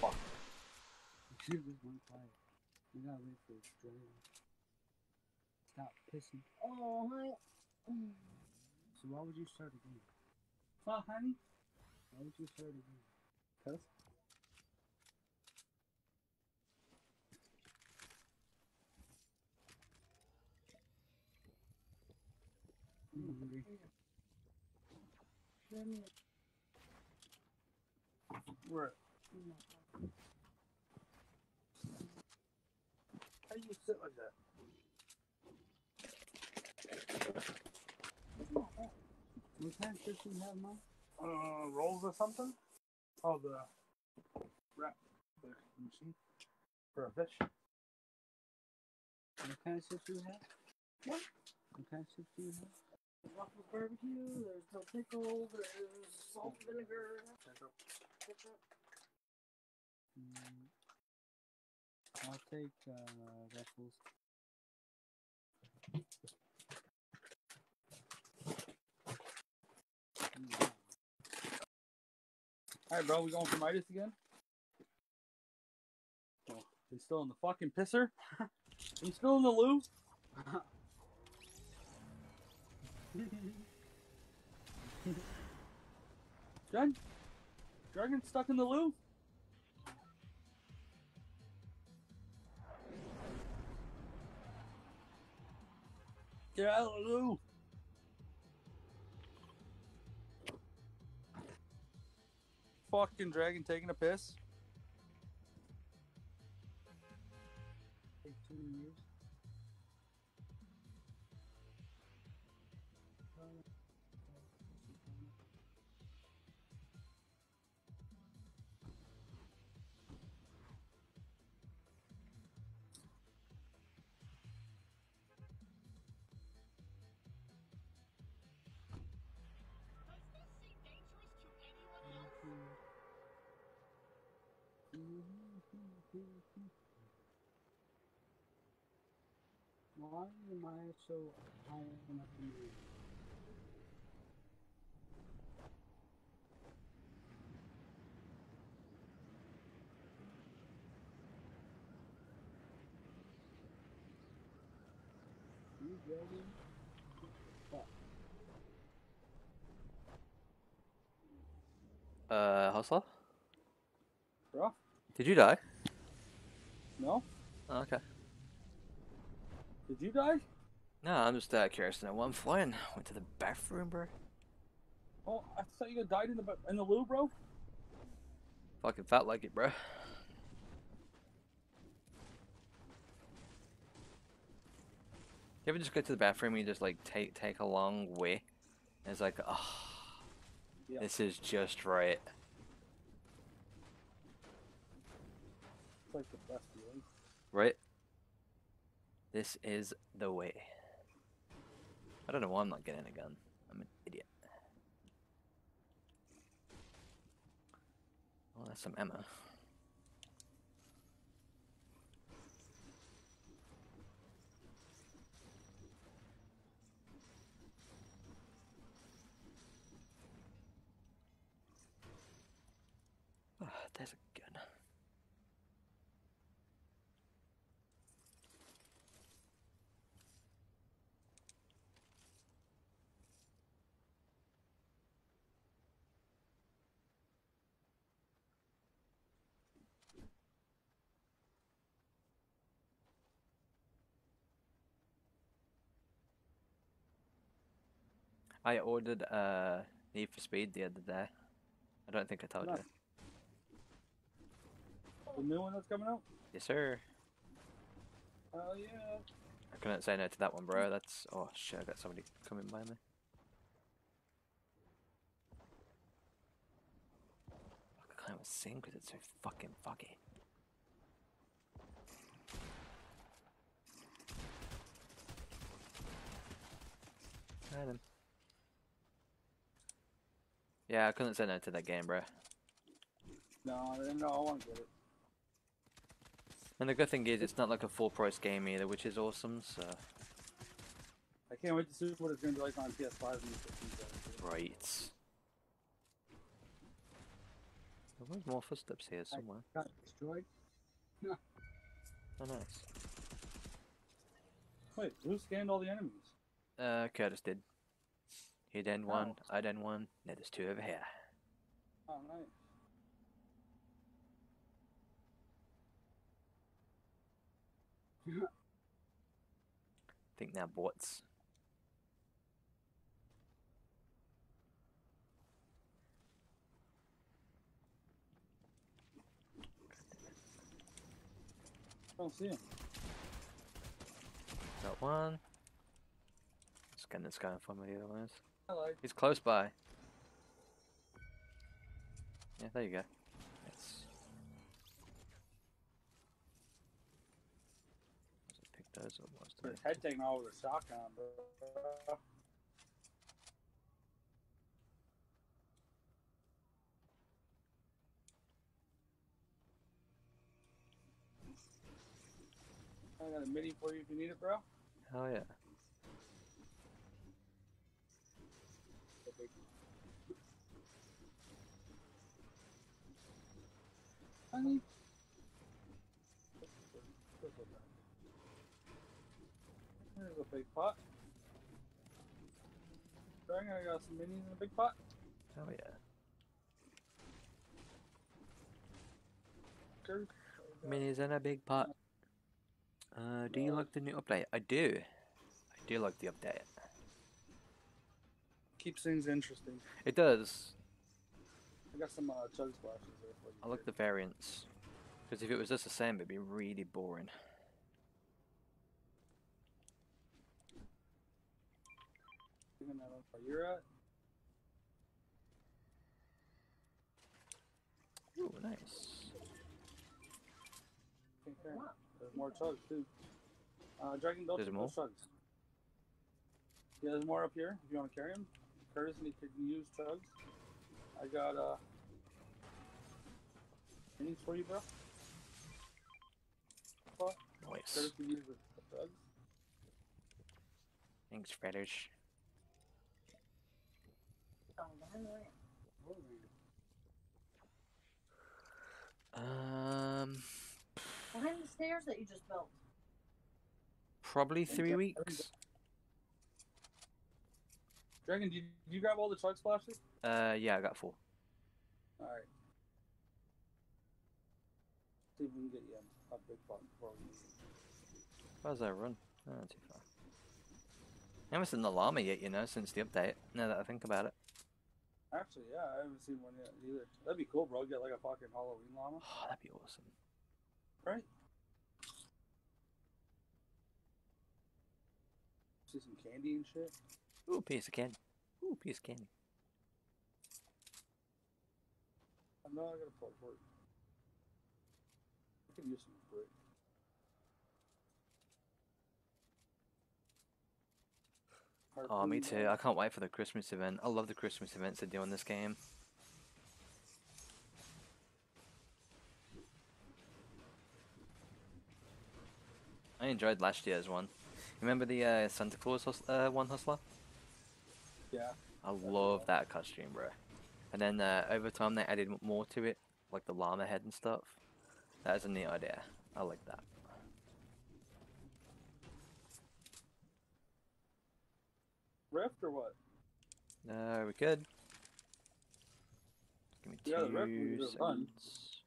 Fuck. You just went quiet. You gotta wait for it straight. Stop pissing. Oh, honey. So why would you start again? Fuck, honey. Why would you start again? Cuz? I'm hungry. Where? How do you sit like that? What kind of fish do you have, Mom? Uh, rolls or something? Oh, the wrap. The machine. for a fish. What kind of soup do you have? What? What kind of soup do you have? There's waffle barbecue, there's no pickle, there's salt and vinegar. Ketchup. Ketchup. Mm. I'll take uh, vegetables. Mm. Alright, bro, we going for Midas again? Oh, he's still in the fucking pisser? He's still in the loo? Dragon? Dragon stuck in the loo? Get out of the loo! Fucking dragon taking a piss. Take two years. Why am I so high up in the air? You ready? What the fuck? Uh, Hustler? Bro? Did you die? No. Oh, okay. Did you die? No, I'm just uh, curious to know why I'm flying. Went to the bathroom, bro. Oh, I thought you died in the in the loo, bro. Fucking felt like it, bro. You ever just go to the bathroom and you just like take take a long way? And it's like, oh, yeah. This is just right. It's like the best feeling. Right. This is the way. I don't know why I'm not getting a gun. I'm an idiot. Well, that's some ammo. Oh, there's a gun. I ordered uh, Need for Speed the other day. I don't think I told nice. you. The new one that's coming out? Yes, sir. Oh, uh, yeah. I couldn't say no to that one, bro. That's... Oh, shit, I got somebody coming by me. I can't even sing because it's so fucking foggy. Got him. Yeah, I couldn't say no to that game, bro. No, no, I won't get it. And the good thing is, it's not like a full-price game either, which is awesome, so... I can't wait to see what it's going to be like on P S five and P S five. Right. There's more footsteps here somewhere. I got destroyed? No. Oh, nice. Wait, who scanned all the enemies? Uh, Curtis did. He then one, oh. I then one, now there's two over here. Oh, nice. I think now bots. I don't see him. Got one. Scan this guy and find where the other one is. Hello. He's close by. Yeah, there you go. That's... that's what it was. There's head thing all over the shotgun, bro. I got a mini for you if you need it, bro. Hell yeah. Honey. There's a big pot. Dang, I got some minis in a big pot. Hell yeah. Go. Minis in a big pot. Uh, do you like the new update? I do. I do like the update. Keeps things interesting. It does. I got some uh, chug splashes there for you. I like the variants. Because if it was just the same, it'd be really boring. Even that one for you're at. Ooh, nice. Okay. There's more chugs too. Uh, Dragon Belt. There's more chugs. Yeah, there's more up here if you want to carry them. Curtis, and he could use chugs. I got uh, minis for you, bro. What? Nice. Curtis can use the chugs. Thanks, Freddish. Um. Behind the stairs that you just built. Probably three weeks. Dragon, did you, did you grab all the chug splashes? Uh, yeah, I got four. Alright. See if we can get you a big pot before we use it. How does that run? Oh, not too far. I haven't seen the llama yet, you know, since the update, now that I think about it. Actually, yeah, I haven't seen one yet either. That'd be cool, bro. Get like a fucking Halloween llama. Oh, that'd be awesome. Right? See some candy and shit. Ooh, piece of candy. Ooh, piece of candy. I'm not gonna plug for it. I could use some brick. Oh, me too. I can't wait for the Christmas event. I love the Christmas events they do in this game. I enjoyed last year's one. Remember the uh, Santa Claus uh, one, Hustler? Yeah. I love that costume, bro. And then uh, over time they added more to it, like the llama head and stuff. That is a neat idea. I like that. Rift or what? No, we could. Give me yeah, two the rift seconds.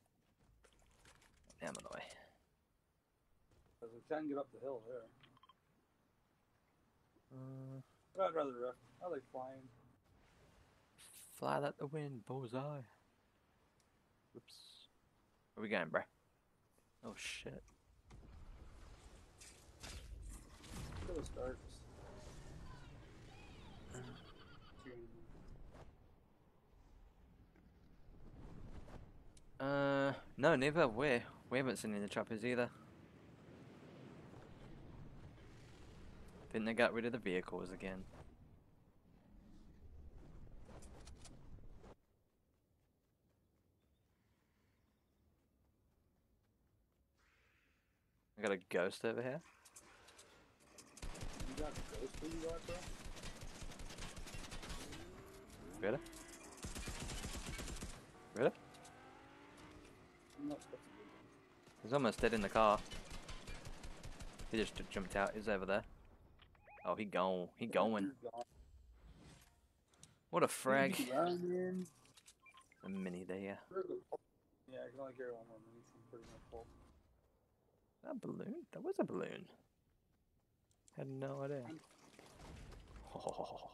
Damn it away. Because we can get up the hill there. Uh, but I'd rather rift. I like flying. Fly that the wind, bullseye. Whoops. Where we going, bruh? Oh shit. Still starts. Uh, no, neither. We we haven't seen any trappers either. I think they got rid of the vehicles again. I got a ghost over here. You got a ghost in you right there? Really? Really? He's almost dead in the car. He just jumped out. He's over there. Oh, he gone. He going. What a frag. A mini there. Yeah, I can only carry one more mini. I'm pretty much full. That balloon? That was a balloon. Had no idea. Oh.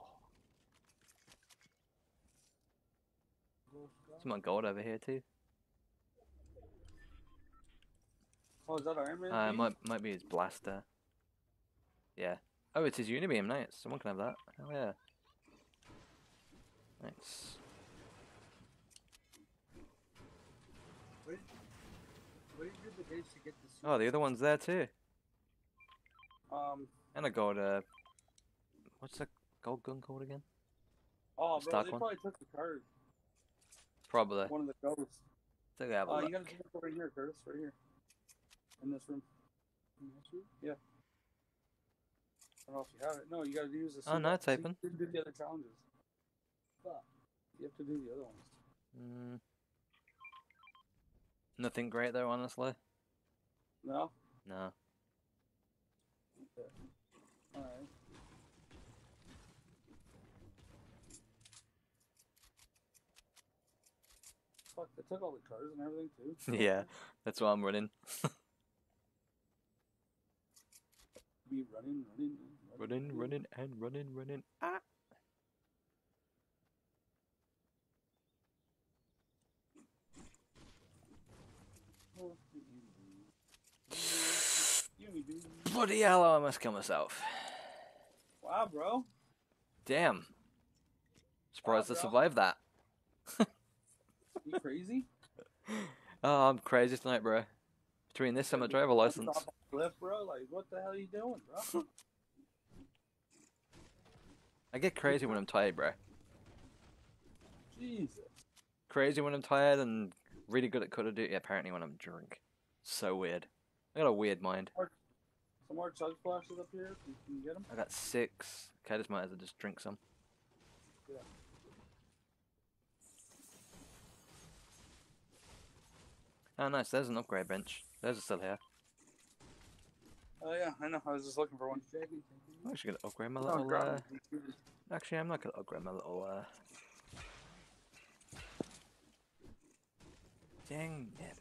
There's my gold over here too. Oh, is that Iron Man? Uh, might might be his blaster. Yeah. Oh, it's his unibeam. Nice. Someone can have that. Oh yeah. Nice. Wait. Wait, did the to get this? Oh, the other one's there too. Um, and I go to... What's the gold gun called again? Oh, the bro, they one? Probably took the card. Probably. One of the ghosts. Take that one. Uh, you gotta look over here, Curtis. Right here. In this room. In this room? Yeah. I don't know if you have it. No, you gotta use this. Oh, no, it's open. You didn't do the other challenges. But you have to do the other ones. Mm. Nothing great though, honestly. No? No. Okay. Alright. Fuck, they took all the cars and everything too. Yeah, that's why I'm running. Be running, running, running. Running, running, and running, running. Ah! Bloody hell, I must kill myself. Wow, bro. Damn. Surprised wow, I survived that. You crazy? Oh, I'm crazy tonight, bro. Between this and my driver license. Cliff, bro. Like, what the hell are you doing, bro? I get crazy when I'm tired, bro. Jesus. Crazy when I'm tired and really good at Call of Duty apparently when I'm drunk. So weird. I got a weird mind. Some more chug splashes up here. You can get them. I got six. Okay, I just might as well just drink some. Yeah. Oh, nice. There's an upgrade bench. Those are still here. Oh, yeah. I know. I was just looking for one. I'm actually going to upgrade my little... Oh, uh... Actually, I'm not going to upgrade my little... Uh... Dang it.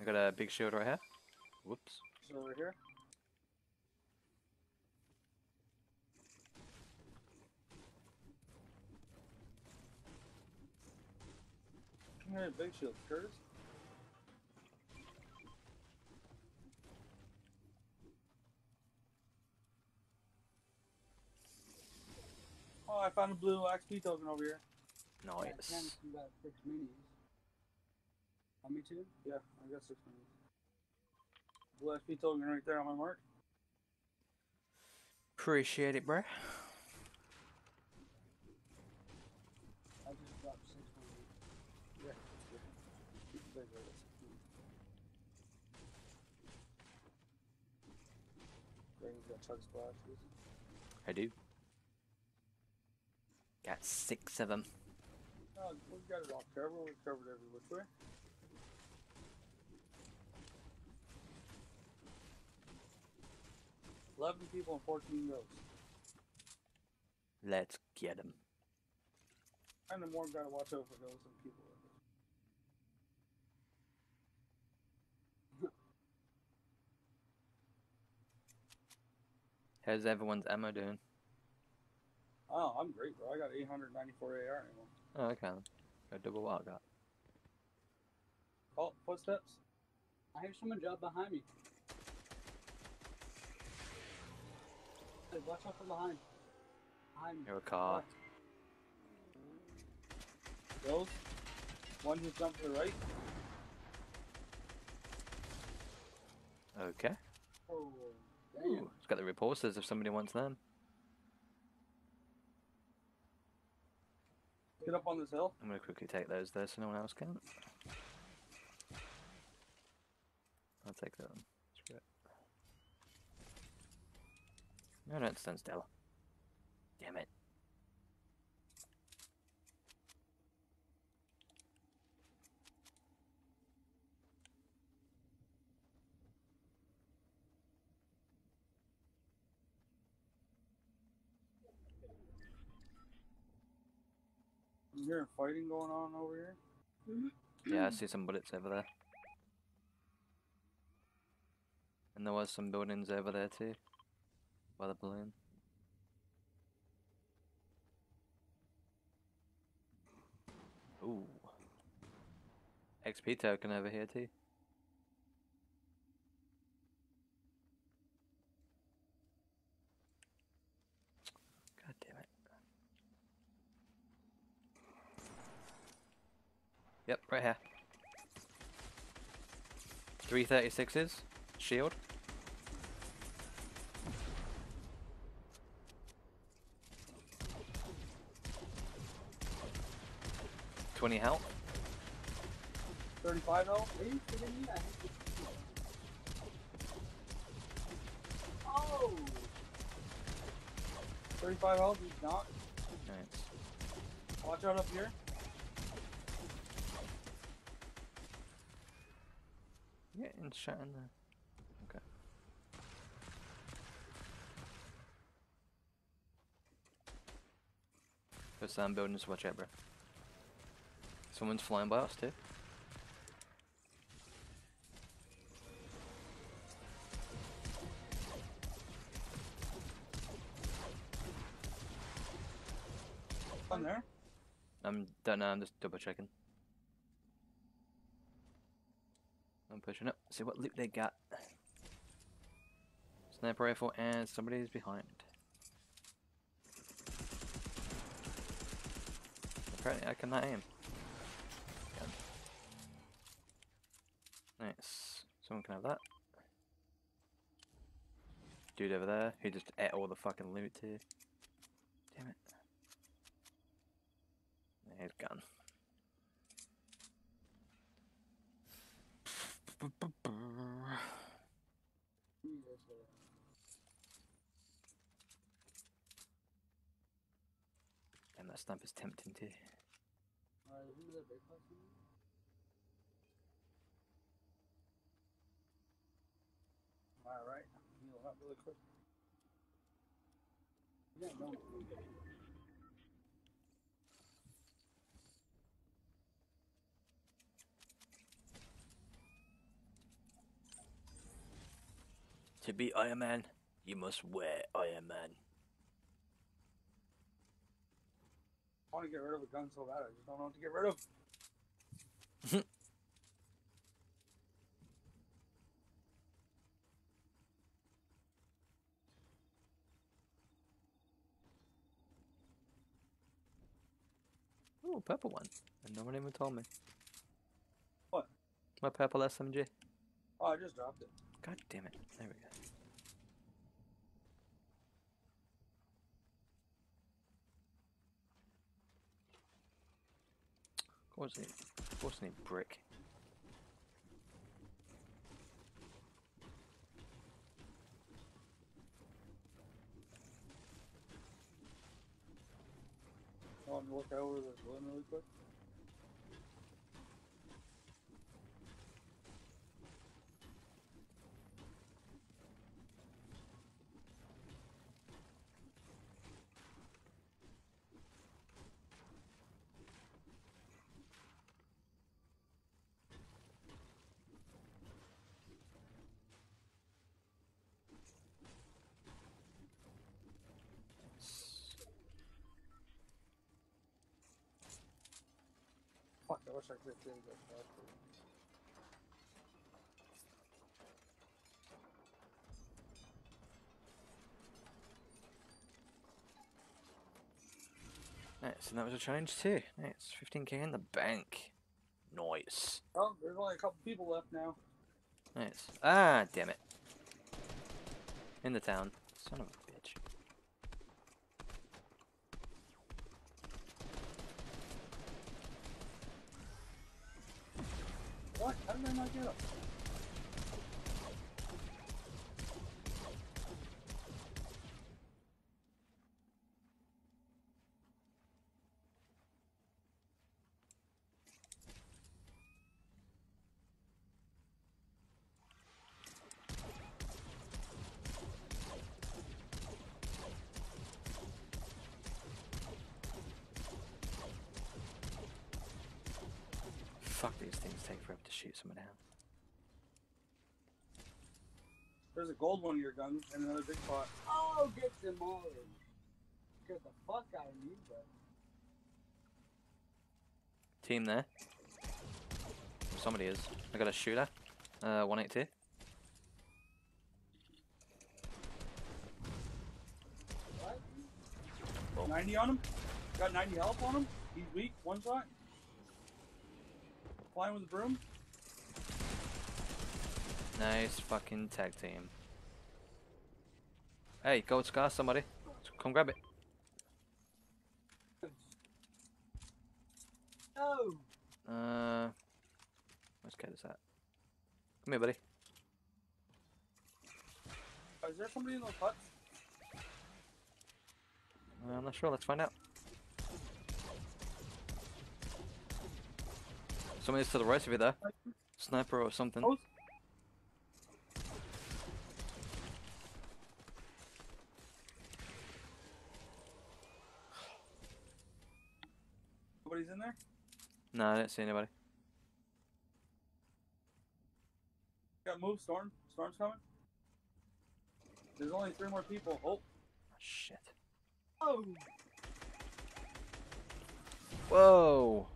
I got a big shield right here. Whoops. It's over here. Come here, big shield, Curtis. Oh, I found a blue X P token over here. Nice. No, on me too? Yeah, I got six minutes. Blue X P token right there on my mark. Appreciate it, bruh. I just dropped six minutes. Yeah, it's good. Graham's got chug splashes. I do. Got six of them. Oh, we got it all covered. We covered every which way. eleven people and fourteen ghosts. Let's get them. And the more gotta watch out for ghosts and people. How's everyone's ammo doing? Oh, I'm great, bro. I got eight hundred ninety-four A R ammo. Oh, okay. Go double what I got. Oh, footsteps. I hear someone jump behind me. Watch out from behind. Behind. You're a car. Those. One just jumped to the right. Okay. Oh, damn. It's got the repulsors if somebody wants them. Get up on this hill. I'm going to quickly take those there so no one else can. I'll take that one. Screw it. No, don't stand still. Damn it. Is there fighting going on over here? Yeah, I see some bullets over there. And there was some buildings over there too. By the balloon. Ooh. X P token over here too. God damn it. Yep, right here. three thirty-sixes, shield. twenty health. thirty-five health. What are you kidding me? I hate this. Oh! thirty-five health, he's not. Nice. Watch out up here. Yeah, and shot in there. Okay. There's some buildings, watch out, bro. Someone's flying by us too. I'm there. I'm don't know. I'm just double checking. I'm pushing up. See what loot they got. Sniper rifle and somebody's behind. Apparently, I cannot aim. Nice. Someone can have that. Dude over there who just ate all the fucking loot here. Damn it. He's gone. And that stamp is tempting too. Alright, heal up really quick. Yeah, no. To be Iron Man, you must wear Iron Man. I want to get rid of a gun so bad, I just don't know what to get rid of. Oh, purple one. And no one even told me. What? My purple S M G. Oh, I just dropped it. God damn it. There we go. Of course I need, of course I need brick. I want to look over this one really quick. Fuck, I wish I could have changed that faster. Nice, and that was a challenge too. Nice, fifteen K in the bank. Nice. Well, there's only a couple people left now. Nice. Ah, damn it. In the town. Son of a... What? How did I not get up? Fuck, these things take forever to shoot someone down. There's a gold one of your guns and another big pot. Oh, get them all! Get the fuck out of me, bro. Team there. somebody is. I got a shooter. Uh, one eighty. Cool. ninety on him. Got ninety health on him. He's weak. One shot. Flying with the broom. Nice fucking tag team. Hey, go scar somebody. Come grab it. No. Uh, where's Kate is at? Come here, buddy. Oh, is there somebody in those huts? Uh, I'm not sure. Let's find out. Somebody's to the right of you there. Sniper or something. Oh. Nobody's in there? No, I didn't see anybody. Got moved, Storm. Storm's coming. There's only three more people. Oh. Oh shit. Oh. Whoa.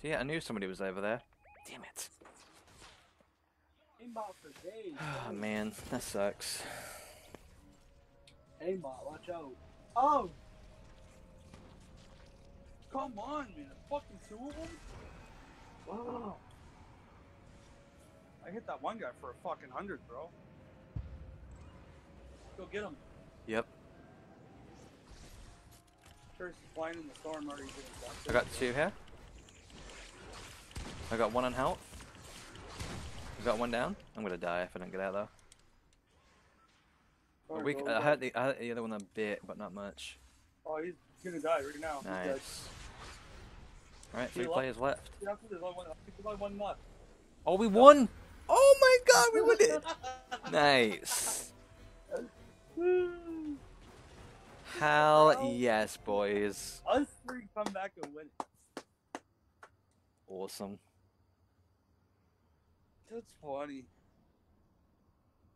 See, I knew somebody was over there. Damn it. Aimbot for days. Oh man, that sucks. Aimbot, watch out. Oh. Come on, man. Fucking two of them? Wow. I hit that one guy for a fucking hundred, bro. Go get him. Yep. Sure, he's flying in the storm already. I got two here. I got one on health. I got one down. I'm gonna die if I don't get out though. Sorry, we, bro, I, hurt the, I hurt the other one a bit, but not much. Oh, he's gonna die right now. Nice. Alright, three players left. Oh, we won! Oh my god, we won it! Nice. Hell yes, boys. Us three come back and win it. Awesome. That's funny.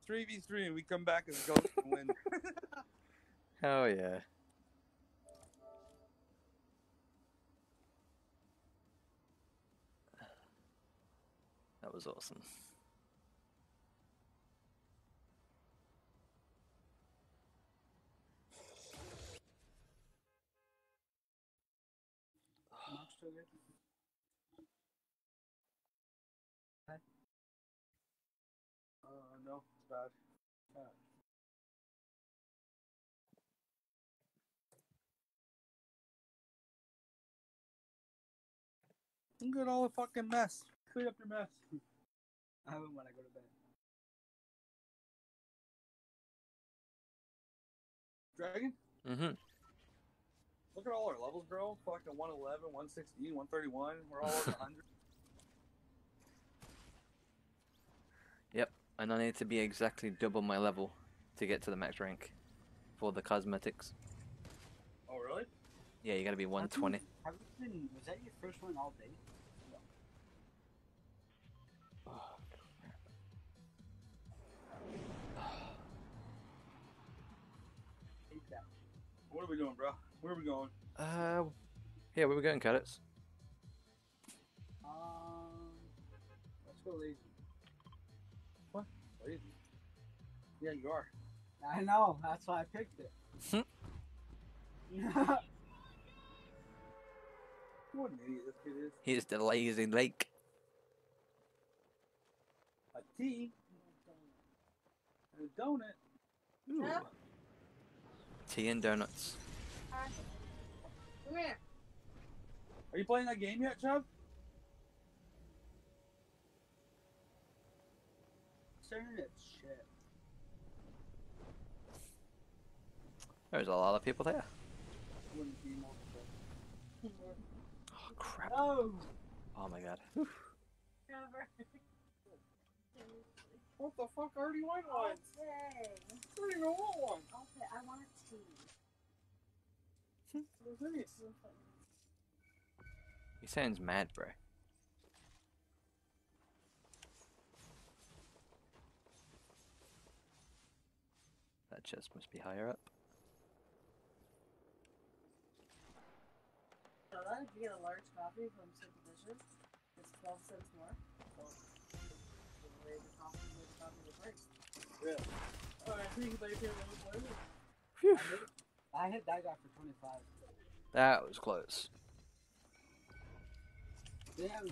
three v three and we come back and go and win. Hell yeah. That was awesome. Hi. Uh, no, it's bad. bad. Look at all the fucking mess. Clean up your mess. I haven't when I go to bed. Dragon? Mm-hmm. Look at all our levels, bro. Fucking one eleven, one sixteen, one thirty-one. We're all over one hundred. Yep, and I need to be exactly double my level to get to the max rank for the cosmetics. Oh, really? Yeah, you gotta be one twenty. Have you been, was that your first one all day? What are we doing, bro? Where are we going? Uh, yeah, where are we going, Cadets? Um, let's go lazy. What? Lazy? Yeah, you are. I know. That's why I picked it. What an idiot this kid is. Here's the lazy lake. A tea. And a donut. Ooh. Yeah. Tea and donuts. Uh, come here. Are you playing that game yet, Chubb? Shit. There's a lot of people there. Oh crap! Oh, oh my god. What the fuck? I already won one. Okay. I don't even want one. Okay, I want two. What is this? He sounds mad, bro. That chest must be higher up. Hello, did you get a large coffee from Supervision? It's twelve cents more. Well, the way the coffee was probably the first. Really? Alright, so you can buy your family one. Phew. I hit that guy for twenty-five. That was close. Damn, damn,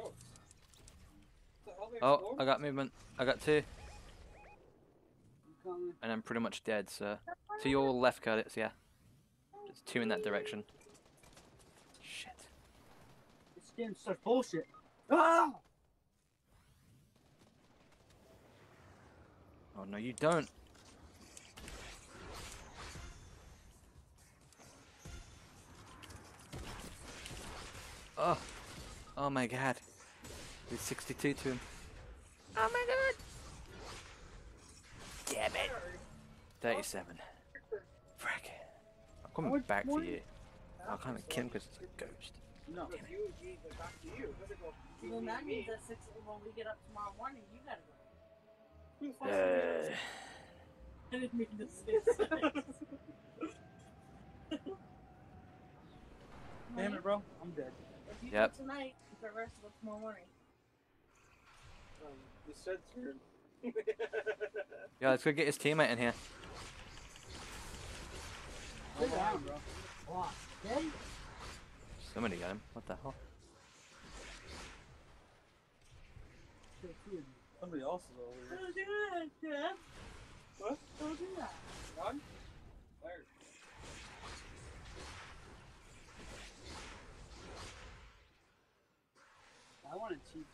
go. Oh, I got movement. I got two. And I'm pretty much dead, so. To your left, Curtis, yeah. It's two in that direction. Shit. This game's such bullshit. Ah! Oh, no, you don't. Oh, oh my god. There's sixty-two to him. Oh my god! Damn it! thirty-seven. Frick. I'm coming back to you. I can't even kill him because it's a ghost. No. Damn it. Well, that means that six, when we get up tomorrow morning, you gotta go. Uh... I didn't mean to say six. Damn it, bro. I'm dead. If you yep. do tonight, you can reverse it tomorrow morning. Um, you said screwed. Yeah, let's go get his teammate in here. Oh, wow, bro. Wow. Dead? Somebody got him. What the hell? Somebody else is over here. Don't do that, Jeff. What? Don't do that. Run? Where? I want to cheat.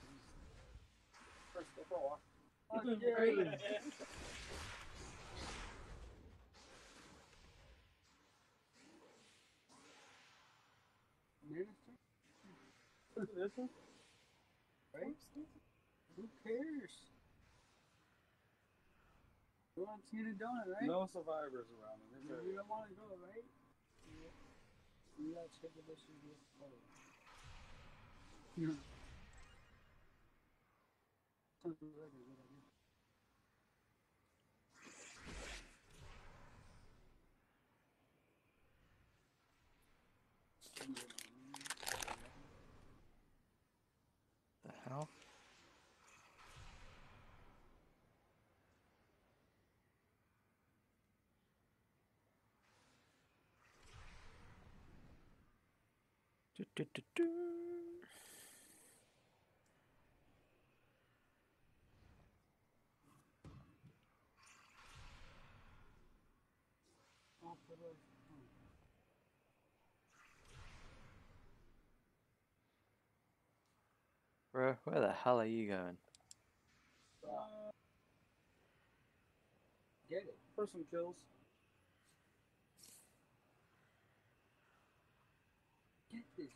First, go for a walk. Oh, this one? Right? Who cares? You want to cheat a donut, right? No survivors around me. You don't want to go, right? Yeah. You gotta check the mission to get. The hell? Do, do, do, do. Bro, where the hell are you going? Uh, get it. For some kills. Get this.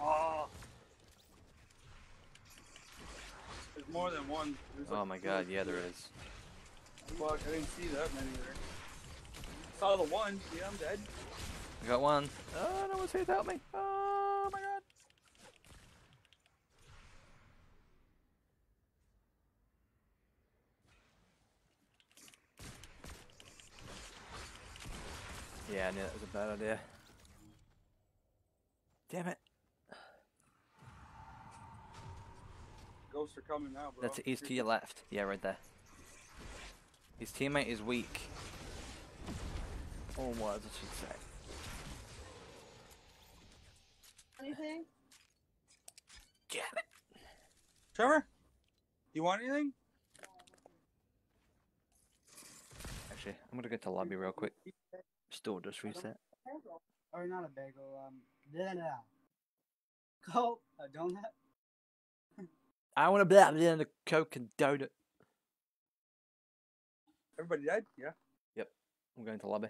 Oh. There's more than one. There's oh like my god, yeah there is. Fuck, I didn't see that many there. Saw the one. Yeah, I'm dead. I got one. Oh, no one's here to help me. Oh my god. Yeah, I knew that was a bad idea. Damn it. Ghosts are coming now, bro. That's he's to your left. Yeah, right there. His teammate is weak. Or was, I should say. Anything? Damn it! Trevor? You want anything? Actually, I'm gonna go to the lobby real quick. Store just reset. Or not a bagel, um... Blah, blah. Coke, a donut? I want a blah, blah, blah, Coke and donut. Everybody dead? Yeah. Yep, I'm going to the lobby.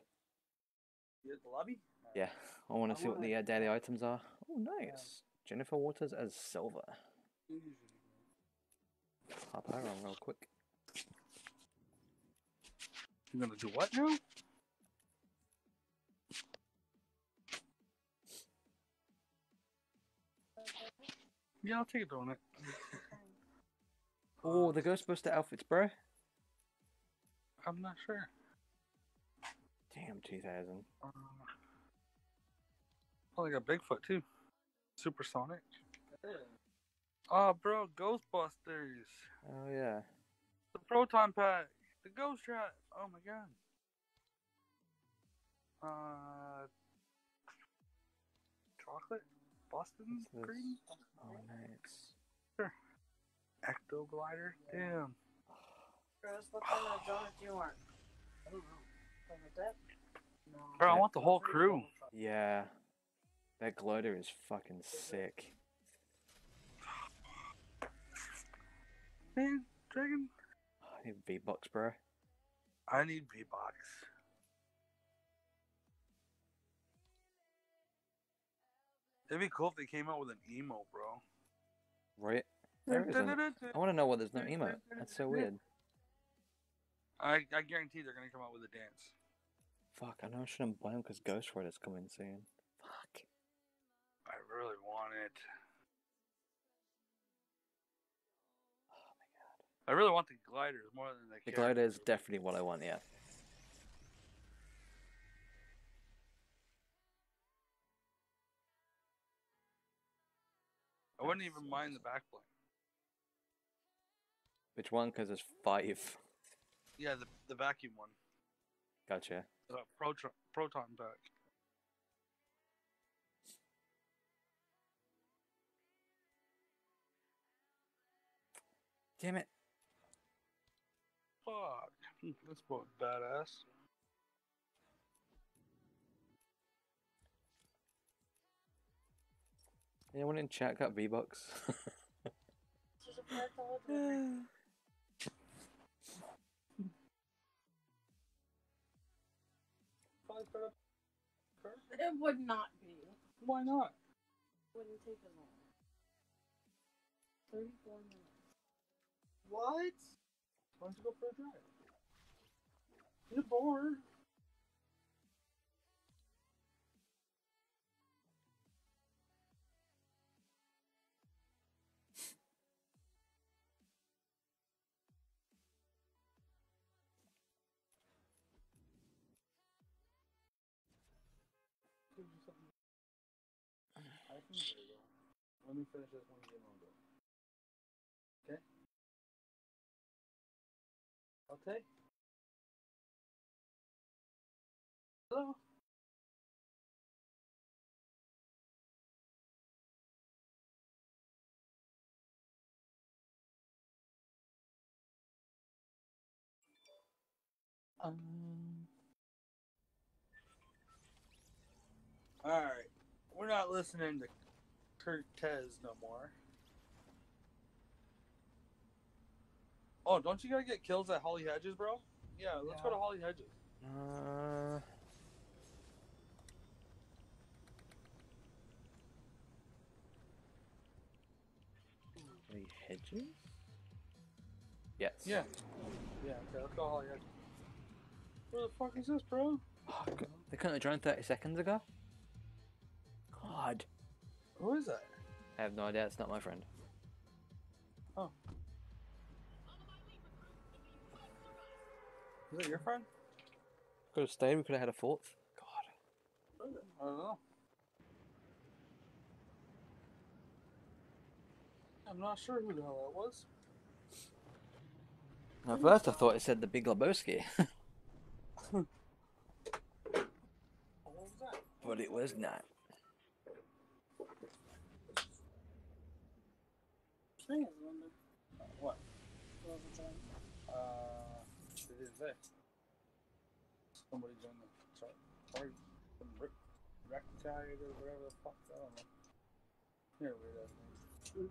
You're at the lobby? Yeah, I want to I see wanna... what the uh, daily items are. Oh, nice. Yeah. Jennifer Waters as Silver. Pop her on real quick. You're going to do what now? Yeah, I'll take a donut. Oh, the Ghostbuster outfits, bro. I'm not sure. Damn, two thousand. Um, oh, they got Bigfoot too. Supersonic. Oh, bro, Ghostbusters. Oh, yeah. The Proton Pack. The Ghost Trap. Oh, my God. Uh, chocolate? Boston cream? Oh, nice. Sure. Ecto-Glider? Yeah. Damn. Bros, what kind of donut do you want? I don't know. Like that? No. Bro, I want the whole crew. Yeah. That gloater is fucking sick. Man, dragon. I need V-Box, bro. I need V-Box. It'd be cool if they came out with an emo, bro. Right? There isn't. I want to know why there's no emo. That's so weird. I I guarantee they're going to come out with a dance. Fuck, I know I shouldn't blame because Ghost Rider's coming soon. Fuck. I really want it. Oh my god. I really want the gliders more than the The glider is definitely what I want, yeah. I wouldn't even mind the backplane. Which one? Because there's five. Yeah, the the vacuum one. Gotcha. Uh, proton proton pack. Damn it! Fuck, that's both badass. Anyone in chat got V-Bucks? It would not be. Why not? It wouldn't take as long. thirty-four minutes. What? Why don't you go for a drive? You're bored. Let me finish this one game longer. Okay? Okay? Hello? Um. Alright. We're not listening to Cortez no more. Oh, don't you gotta get kills at Holly Hedges, bro? Yeah, let's yeah. go to Holly Hedges. Uh... Holly Hedges? Yes. Yeah. Yeah, okay, let's go to Holly Hedges. Where the fuck is this, bro? Oh, God. They couldn't have drawn thirty seconds ago? God. Who is that? I have no idea. It's not my friend. Oh. Is that your friend? Could have stayed. We could have had a fourth. God. I don't know. I'm not sure who the hell that was. At first I thought it said the Big Lebowski. What was that? But it was not. Thing, uh, what? Uh, it is there. Somebody joined the chart. Or some rectide or whatever the fuck, I don't know. Here we go.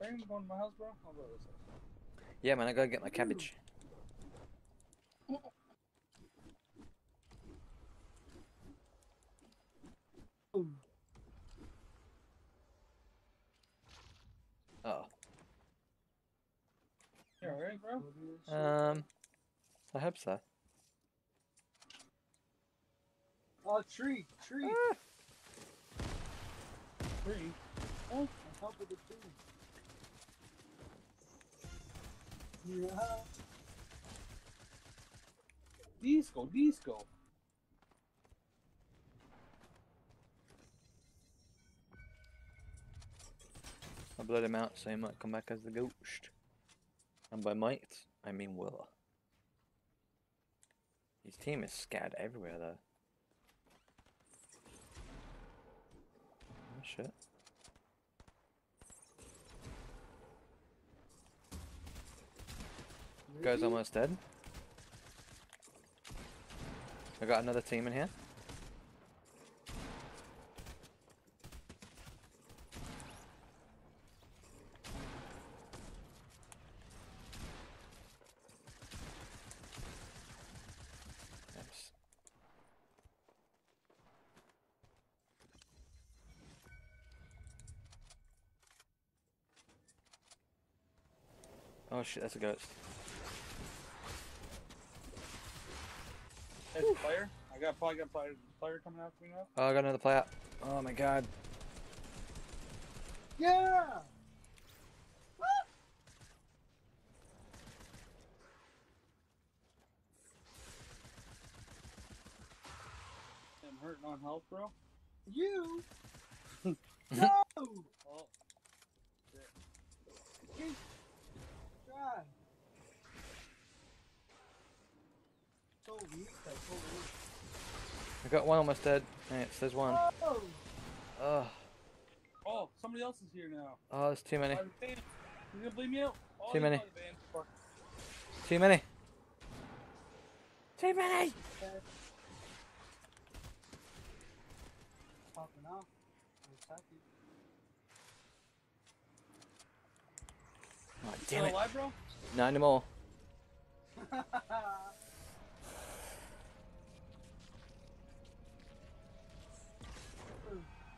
Are you going to my house, bro? I'll go to this house. Yeah, man, I gotta get my cabbage. Ooh. Oh. You alright, bro? Um, I hope so. Oh, tree, tree, ah. tree. Oh, on top of the tree. Yeah. Disco, disco. I bled him out so he might come back as the ghost. And by might, I mean will. His team is scattered everywhere though. Oh shit. Really? Guy's almost dead. I got another team in here. Oh shit, that's a ghost. There's a player. I got probably got a player, player coming out for me now. Oh, I got another player. Oh my god. Yeah! Woo! I'm hurting on health, bro. You? No! Oh. Shit. God. So weak, that's so weak. I got one almost dead. Nice, there's one. Oh. Ugh. Oh, somebody else is here now. Oh, there's too many. You gonna bleed me out? Oh, too many. Too many. Too many. Popping off. Oh, damn it. Alive, bro? Not anymore.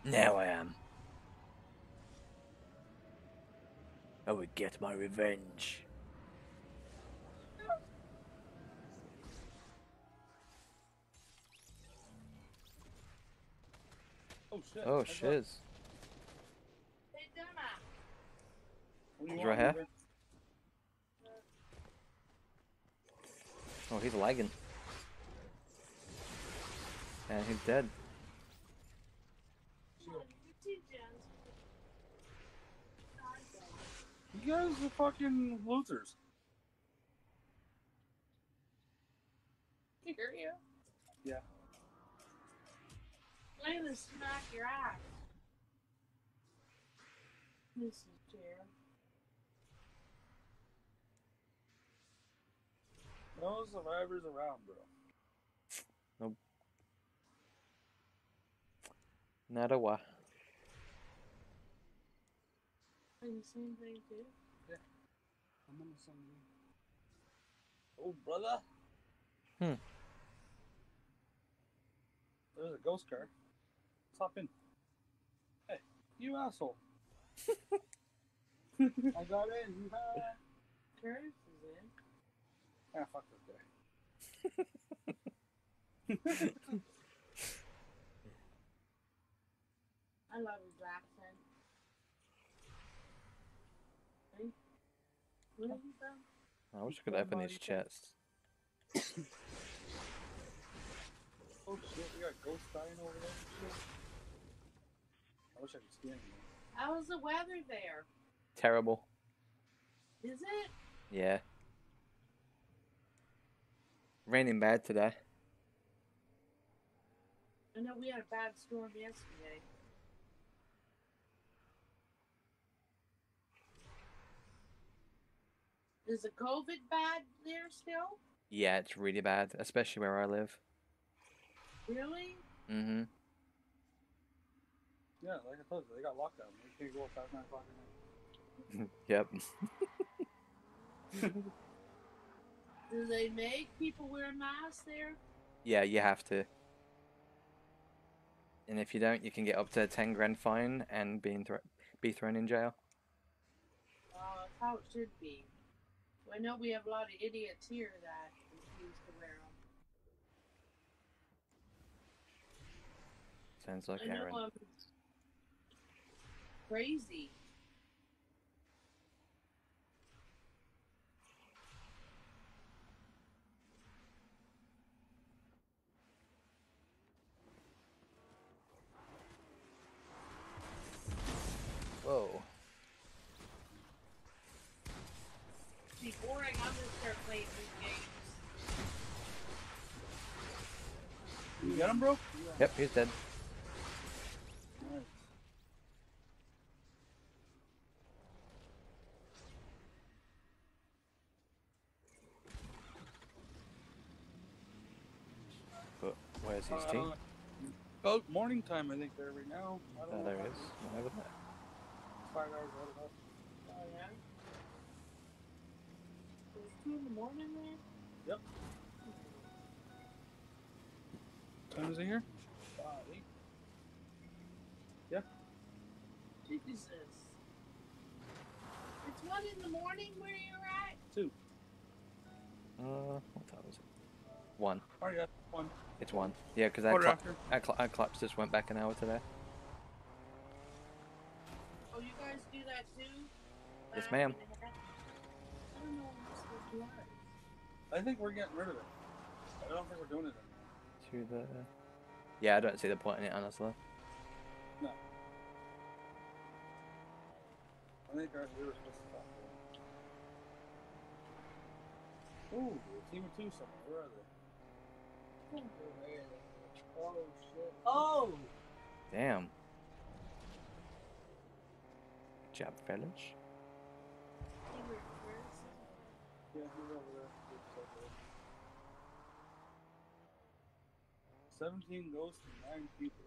Now I am. I would get my revenge. Oh shit. Oh shiz. He's right here. Oh, he's lagging. And he's dead. You guys are fucking losers. I hear you. Yeah. I'm gonna smack your ass. This is terrible. No survivors around, bro. Nope. Not a wa. And the same thing too? Yeah. I'm on the same thing. Oh, brother. Hmm. There's a ghost car. Let's hop in. Hey, you asshole. I got in. Curse is in. Ah, fuck this guy. I love his accent. Hey, what have you done? I wish I could open his chest. Oh shit, we got ghosts dying over there and shit. I wish I could scan him. How is the weather there? Terrible. Is it? Yeah. Raining bad today. I know we had a bad storm yesterday. Is the COVID bad there still? Yeah, it's really bad, especially where I live. Really? Mm-hmm. Yeah, like I told you, they got locked down. They can't go up past nine o'clock at night. Yep. Do they make people wear masks there? Yeah, you have to. And if you don't, you can get up to a ten grand fine and being thro be thrown in jail. Uh, that's how it should be. I know we have a lot of idiots here that refuse to wear them. Sounds like I Aaron. Know, um, crazy. You got him, bro? Yep, he's dead. Nice. But where's his uh, team? About morning time, I think, there right now. I don't oh, there he is. Why would that? Five hours out of us. Oh, yeah? It's two in the morning, man? Yep. What time is it here? five, eight. Yeah. Jesus. It's one in the morning where you're at? two. Uh, what time was it? one. Oh, yeah, one. It's one. Yeah, because I, cla I, cla I collapsed, just went back an hour to there. Oh, you guys do that too? Yes, ma'am. I don't know what I'm supposed to do. I think we're getting rid of it. I don't think we're doing it anymore. To the... Yeah, I don't see the point in it, honestly. No. I think our viewers just stopped. Ooh, team of two somewhere. Where are they? Where are they? Oh, shit. Oh! Damn. Good job, fellas. Yeah, he's over there. seventeen ghosts and nine people,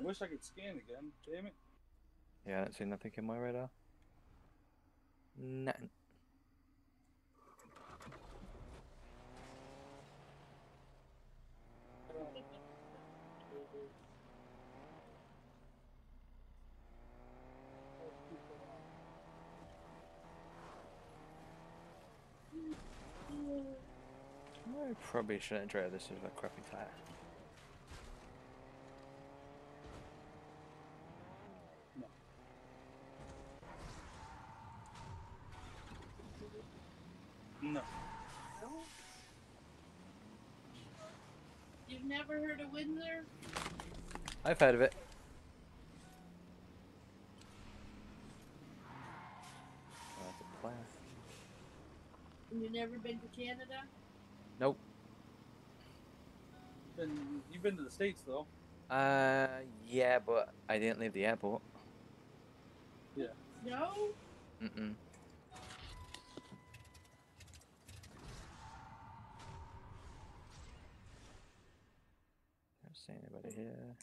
bro. I wish I could scan again, damn it. Yeah, I don't see nothing in my radar. Nothing. I probably shouldn't try this with a crappy tire. No. No. You've never heard of Windsor? I've heard of it. And you've never been to Canada? Nope. Been, you've been to the States, though. Uh, yeah, but I didn't leave the airport. Yeah. No? Mm-mm. Don't see anybody here.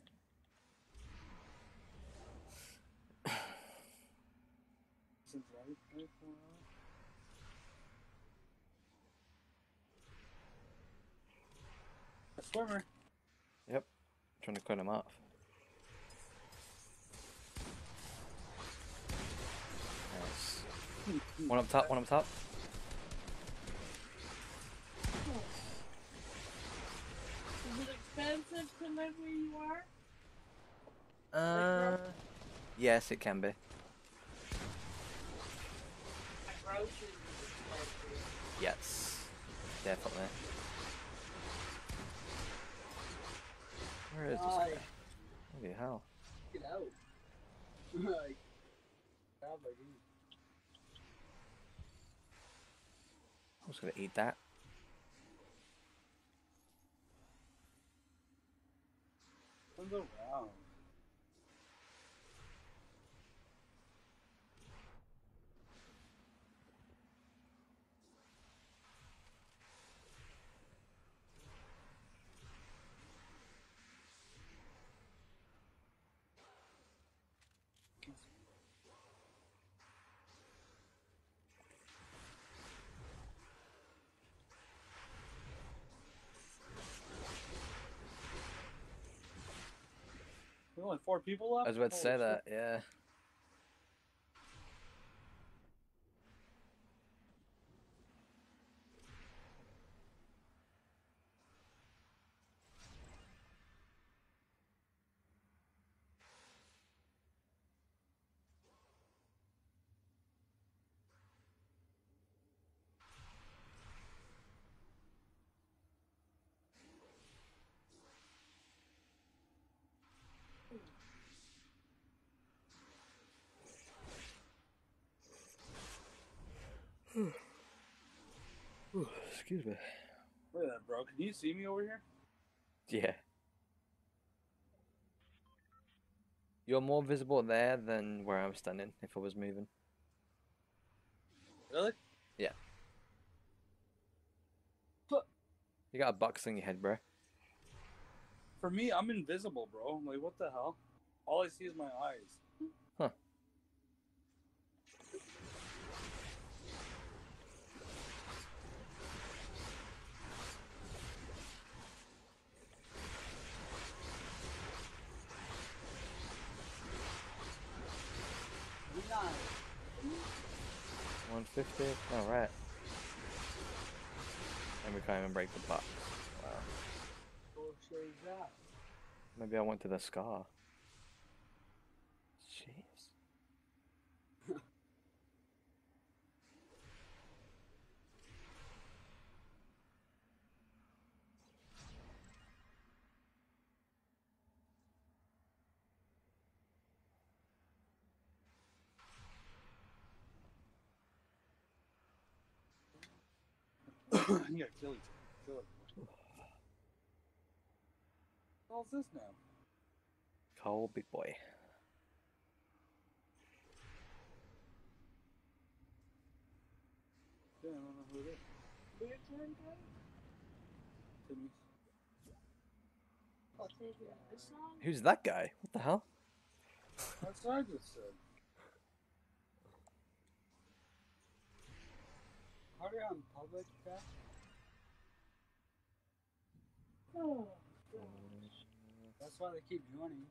Swimmer. Yep, trying to cut him off. Nice. One up top, one up top. Is it expensive to live where you are? Uh, like yes, it can be. Yes, definitely. Where is this guy? Holy hell. Get out. Like, God, my dude. I'm just gonna eat that. What's around? Only four people left? I was about to say that, yeah. Excuse me. Look at that, bro. Can you see me over here? Yeah. You're more visible there than where I'm standing, if I was moving. Really? Yeah. But you got a box on your head, bro. For me, I'm invisible, bro. I'm like, what the hell? All I see is my eyes. Huh. one fifty? Alright. And we can't even break the box. Wow. Maybe I went to the scar. Jeez. I need to kill it. Kill it. How's this now? Cole, big boy. Yeah, I don't know who it is. Who you trying to get? Timmy. Who's that guy? What the hell? That's what I just said. Are you on public chat? Oh. That's why they keep joining.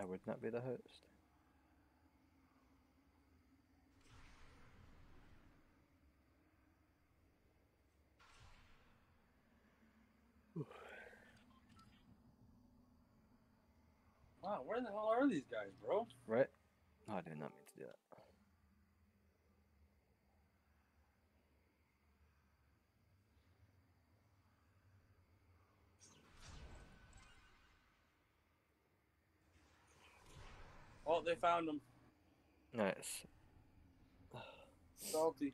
I would not be the host. Oof. Wow, where the hell are these guys, bro? Right? Oh, I did not mean to do that. Oh, they found him. Nice. Salty.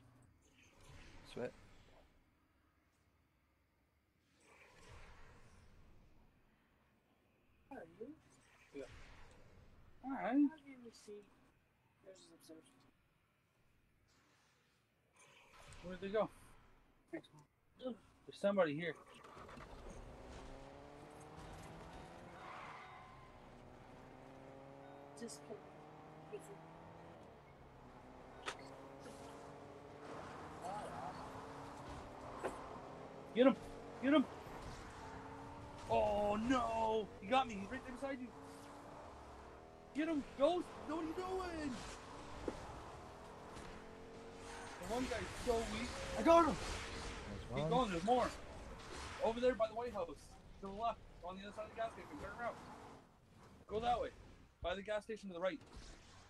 Sweat. How are you? Yeah. All right. How can you see? There's his observation. Where'd they go? Thanks, Mom. There's somebody here. Just kidding. Get him! Get him! Oh no! He got me! He's right there beside you! Get him, Ghost! What are you doing? The one guy's so weak. I got him! Keep going, there's more! Over there by the White House. To the left, on the other side of the gas station. Turn around. Go that way. By the gas station to the right.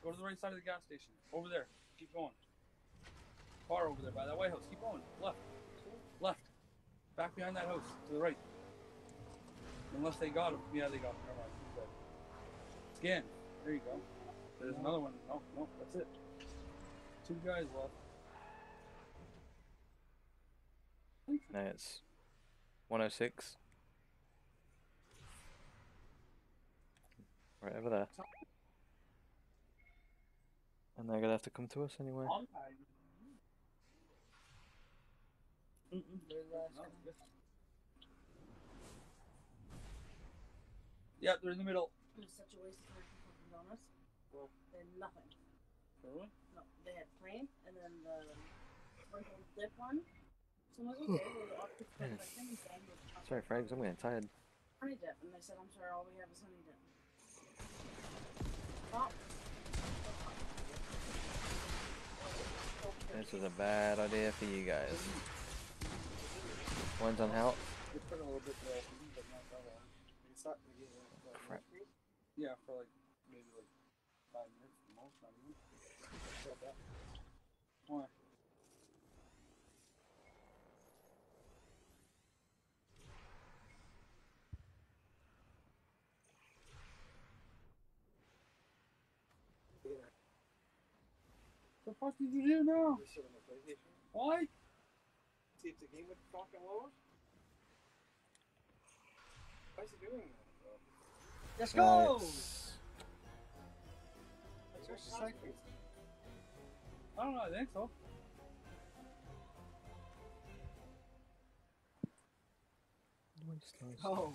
Go to the right side of the gas station. Over there. Keep going. Far over there by that White House. Keep going. Left. Left. Back behind that house. To the right. Unless they got him. Yeah, they got him. Never mind. Scan. There you go. There's another one. No, no. That's it. Two guys left. No, it's one oh six. Right over there. And they're gonna have to come to us anyway. Mm-mm. Yeah, they're in the middle. It's such a waste of fucking dollars. Well, they had nothing. Really? No, they had plane, and then the one flip one. So I'm like, okay, well, the like them and sorry, Frags, I'm getting tired. Honey dip, and they said, I'm sorry, all we have is honey dip. This is a bad idea for you guys. One's on health. Crap. Yeah, for like maybe like five minutes at the most, not even. Why? What the fuck did you do now? Why? See if the game would fucking load. Why is it doing that, bro? Let's go! Nice. That's just like I don't know, I think so. Oh.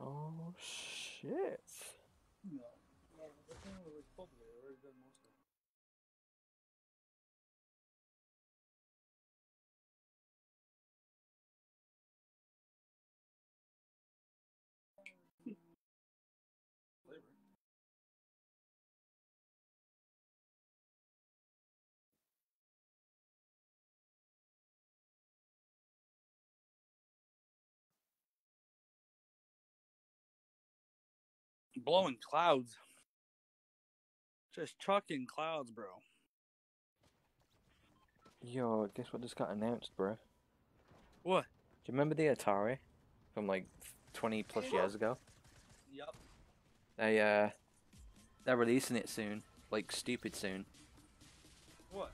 Oh shit. No. No, the thing was probably already done most of it. Blowing clouds. Just chucking clouds, bro. Yo, guess what just got announced, bro? What? Do you remember the Atari? From like twenty plus years ago? Yep. They, uh... They're releasing it soon. Like, stupid soon. What?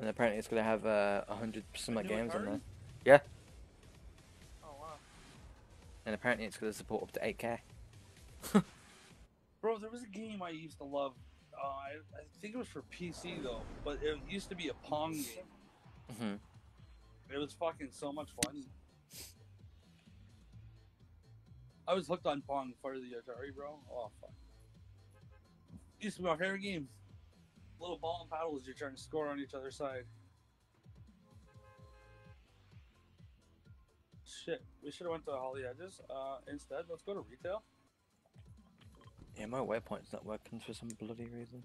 And apparently it's gonna have, uh, a hundred some odd games on there. Yeah. Oh, wow. And apparently it's gonna support up to eight K. Bro, there was a game I used to love. Uh, I, I think it was for P C though, but it used to be a Pong game. Mm-hmm. It was fucking so much fun. I was hooked on Pong for the Atari, bro. Oh fuck! It used to be my favorite game. Little ball and paddles you're trying to score on each other's side. Shit, we should have went to Holly Edges uh, instead. Let's go to retail. Yeah, my waypoint's not working for some bloody reason.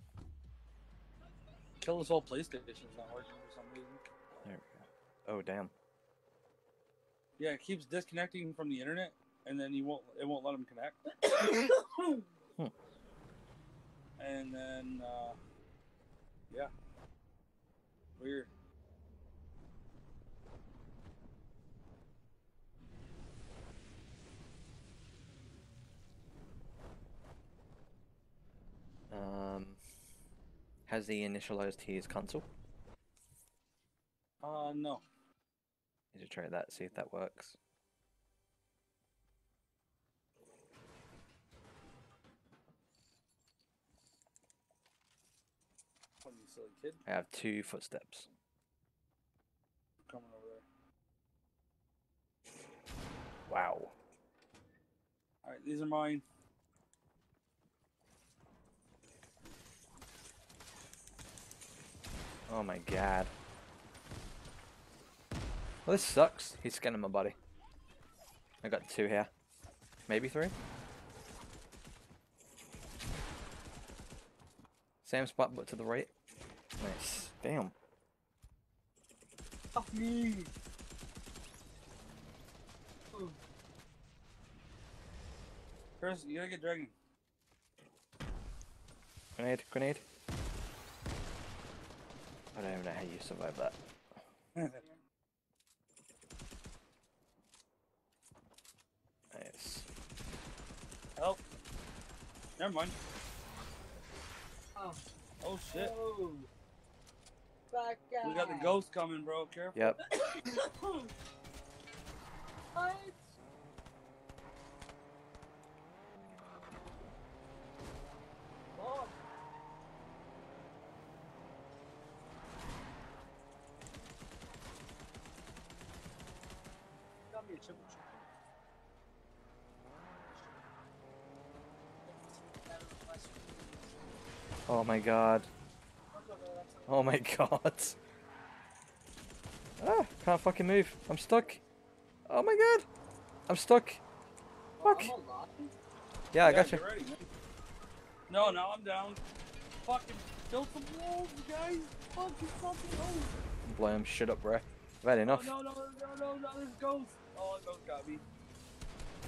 Kill this whole PlayStation's not working for some reason. There we go. Oh damn. Yeah, it keeps disconnecting from the internet, and then you won't. It won't let them connect. hmm. And then, uh, yeah, weird. Um, has he initialized his console? Uh, no. You should try that, see if that works. What, you silly kid? I have two footsteps. Coming over there. Wow. Alright, these are mine. Oh my god. Well, this sucks. He's scanning my body. I got two here. Maybe three? Same spot, but to the right. Nice. Damn. Fuck me! Ooh. Chris, you gotta get dragon. Grenade, grenade. I don't even know how you survive that. Nice. Help. Never mind. Oh, oh shit. Oh. We got the ghost coming, bro. Careful. Yep. What? Oh my god. Oh my god. Ah, can't fucking move. I'm stuck. Oh my god. I'm stuck. Fuck. Yeah, I got you. No, no, I'm down. Fucking build some walls, guys. Fucking fucking walls. Blow him shit up, bro. I've had enough. No, no, no, no, no, no, there's ghosts. Oh, a ghost got me.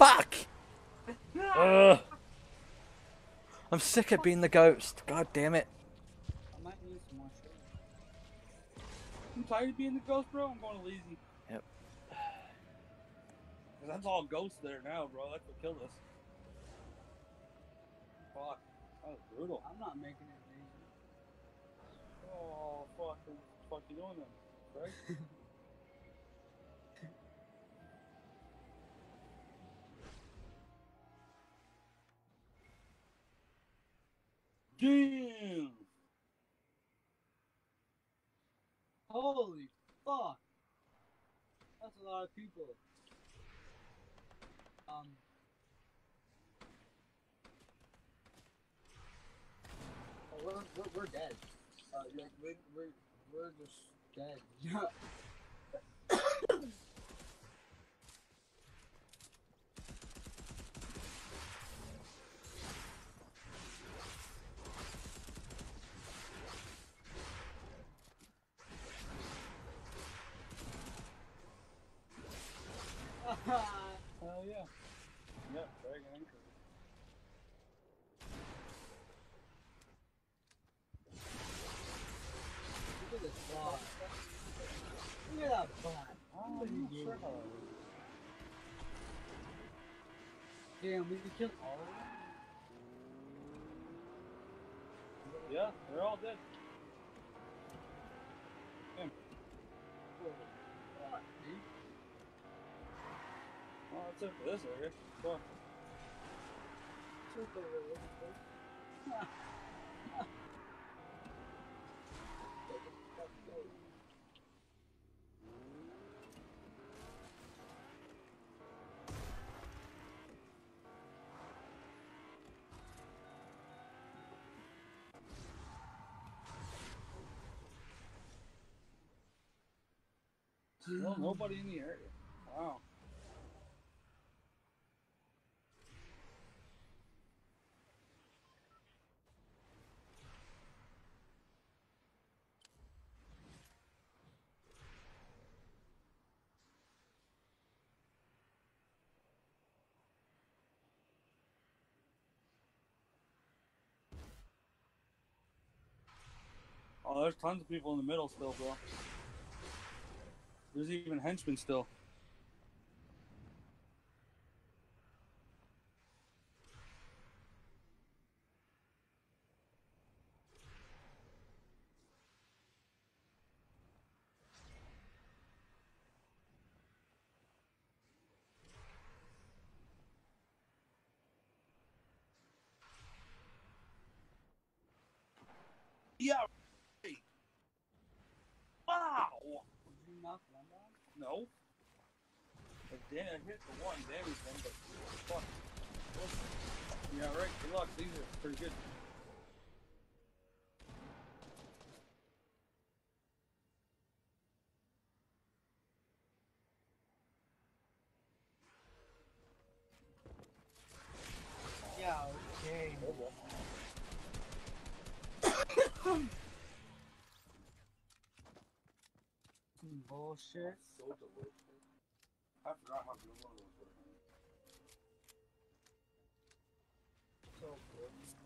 Fuck! Ugh. I'm sick of being the ghost. God damn it. I might need some more sugar. I'm tired of being the ghost, bro. I'm going to lazy. Yep. Cause that's all ghosts there now, bro. That's what killed us. Fuck. That was brutal. I'm not making it lazy. Oh, fuck. What the fuck are you doing then? Right? Damn! Holy fuck! That's a lot of people. Um. Oh, we're, we're, we're dead. Uh, like, we're, we're, we're just dead. Yeah. Hell yeah. Yep, very good anchor. Look at this bot. Look at that bot. Oh, you sure. Damn, we can kill all of them? Yeah, they're all dead. Damn. Oh, that's it for this area. Fuck. Well, nobody in the area. Wow. Oh, there's tons of people in the middle still, bro. There's even henchmen still. Yeah. No. But then I hit the one damage one, but fuck. Yeah, right, good luck. These are pretty good. Yeah, okay. Oh, bullshit. So delicious. I forgot how good one was. So good.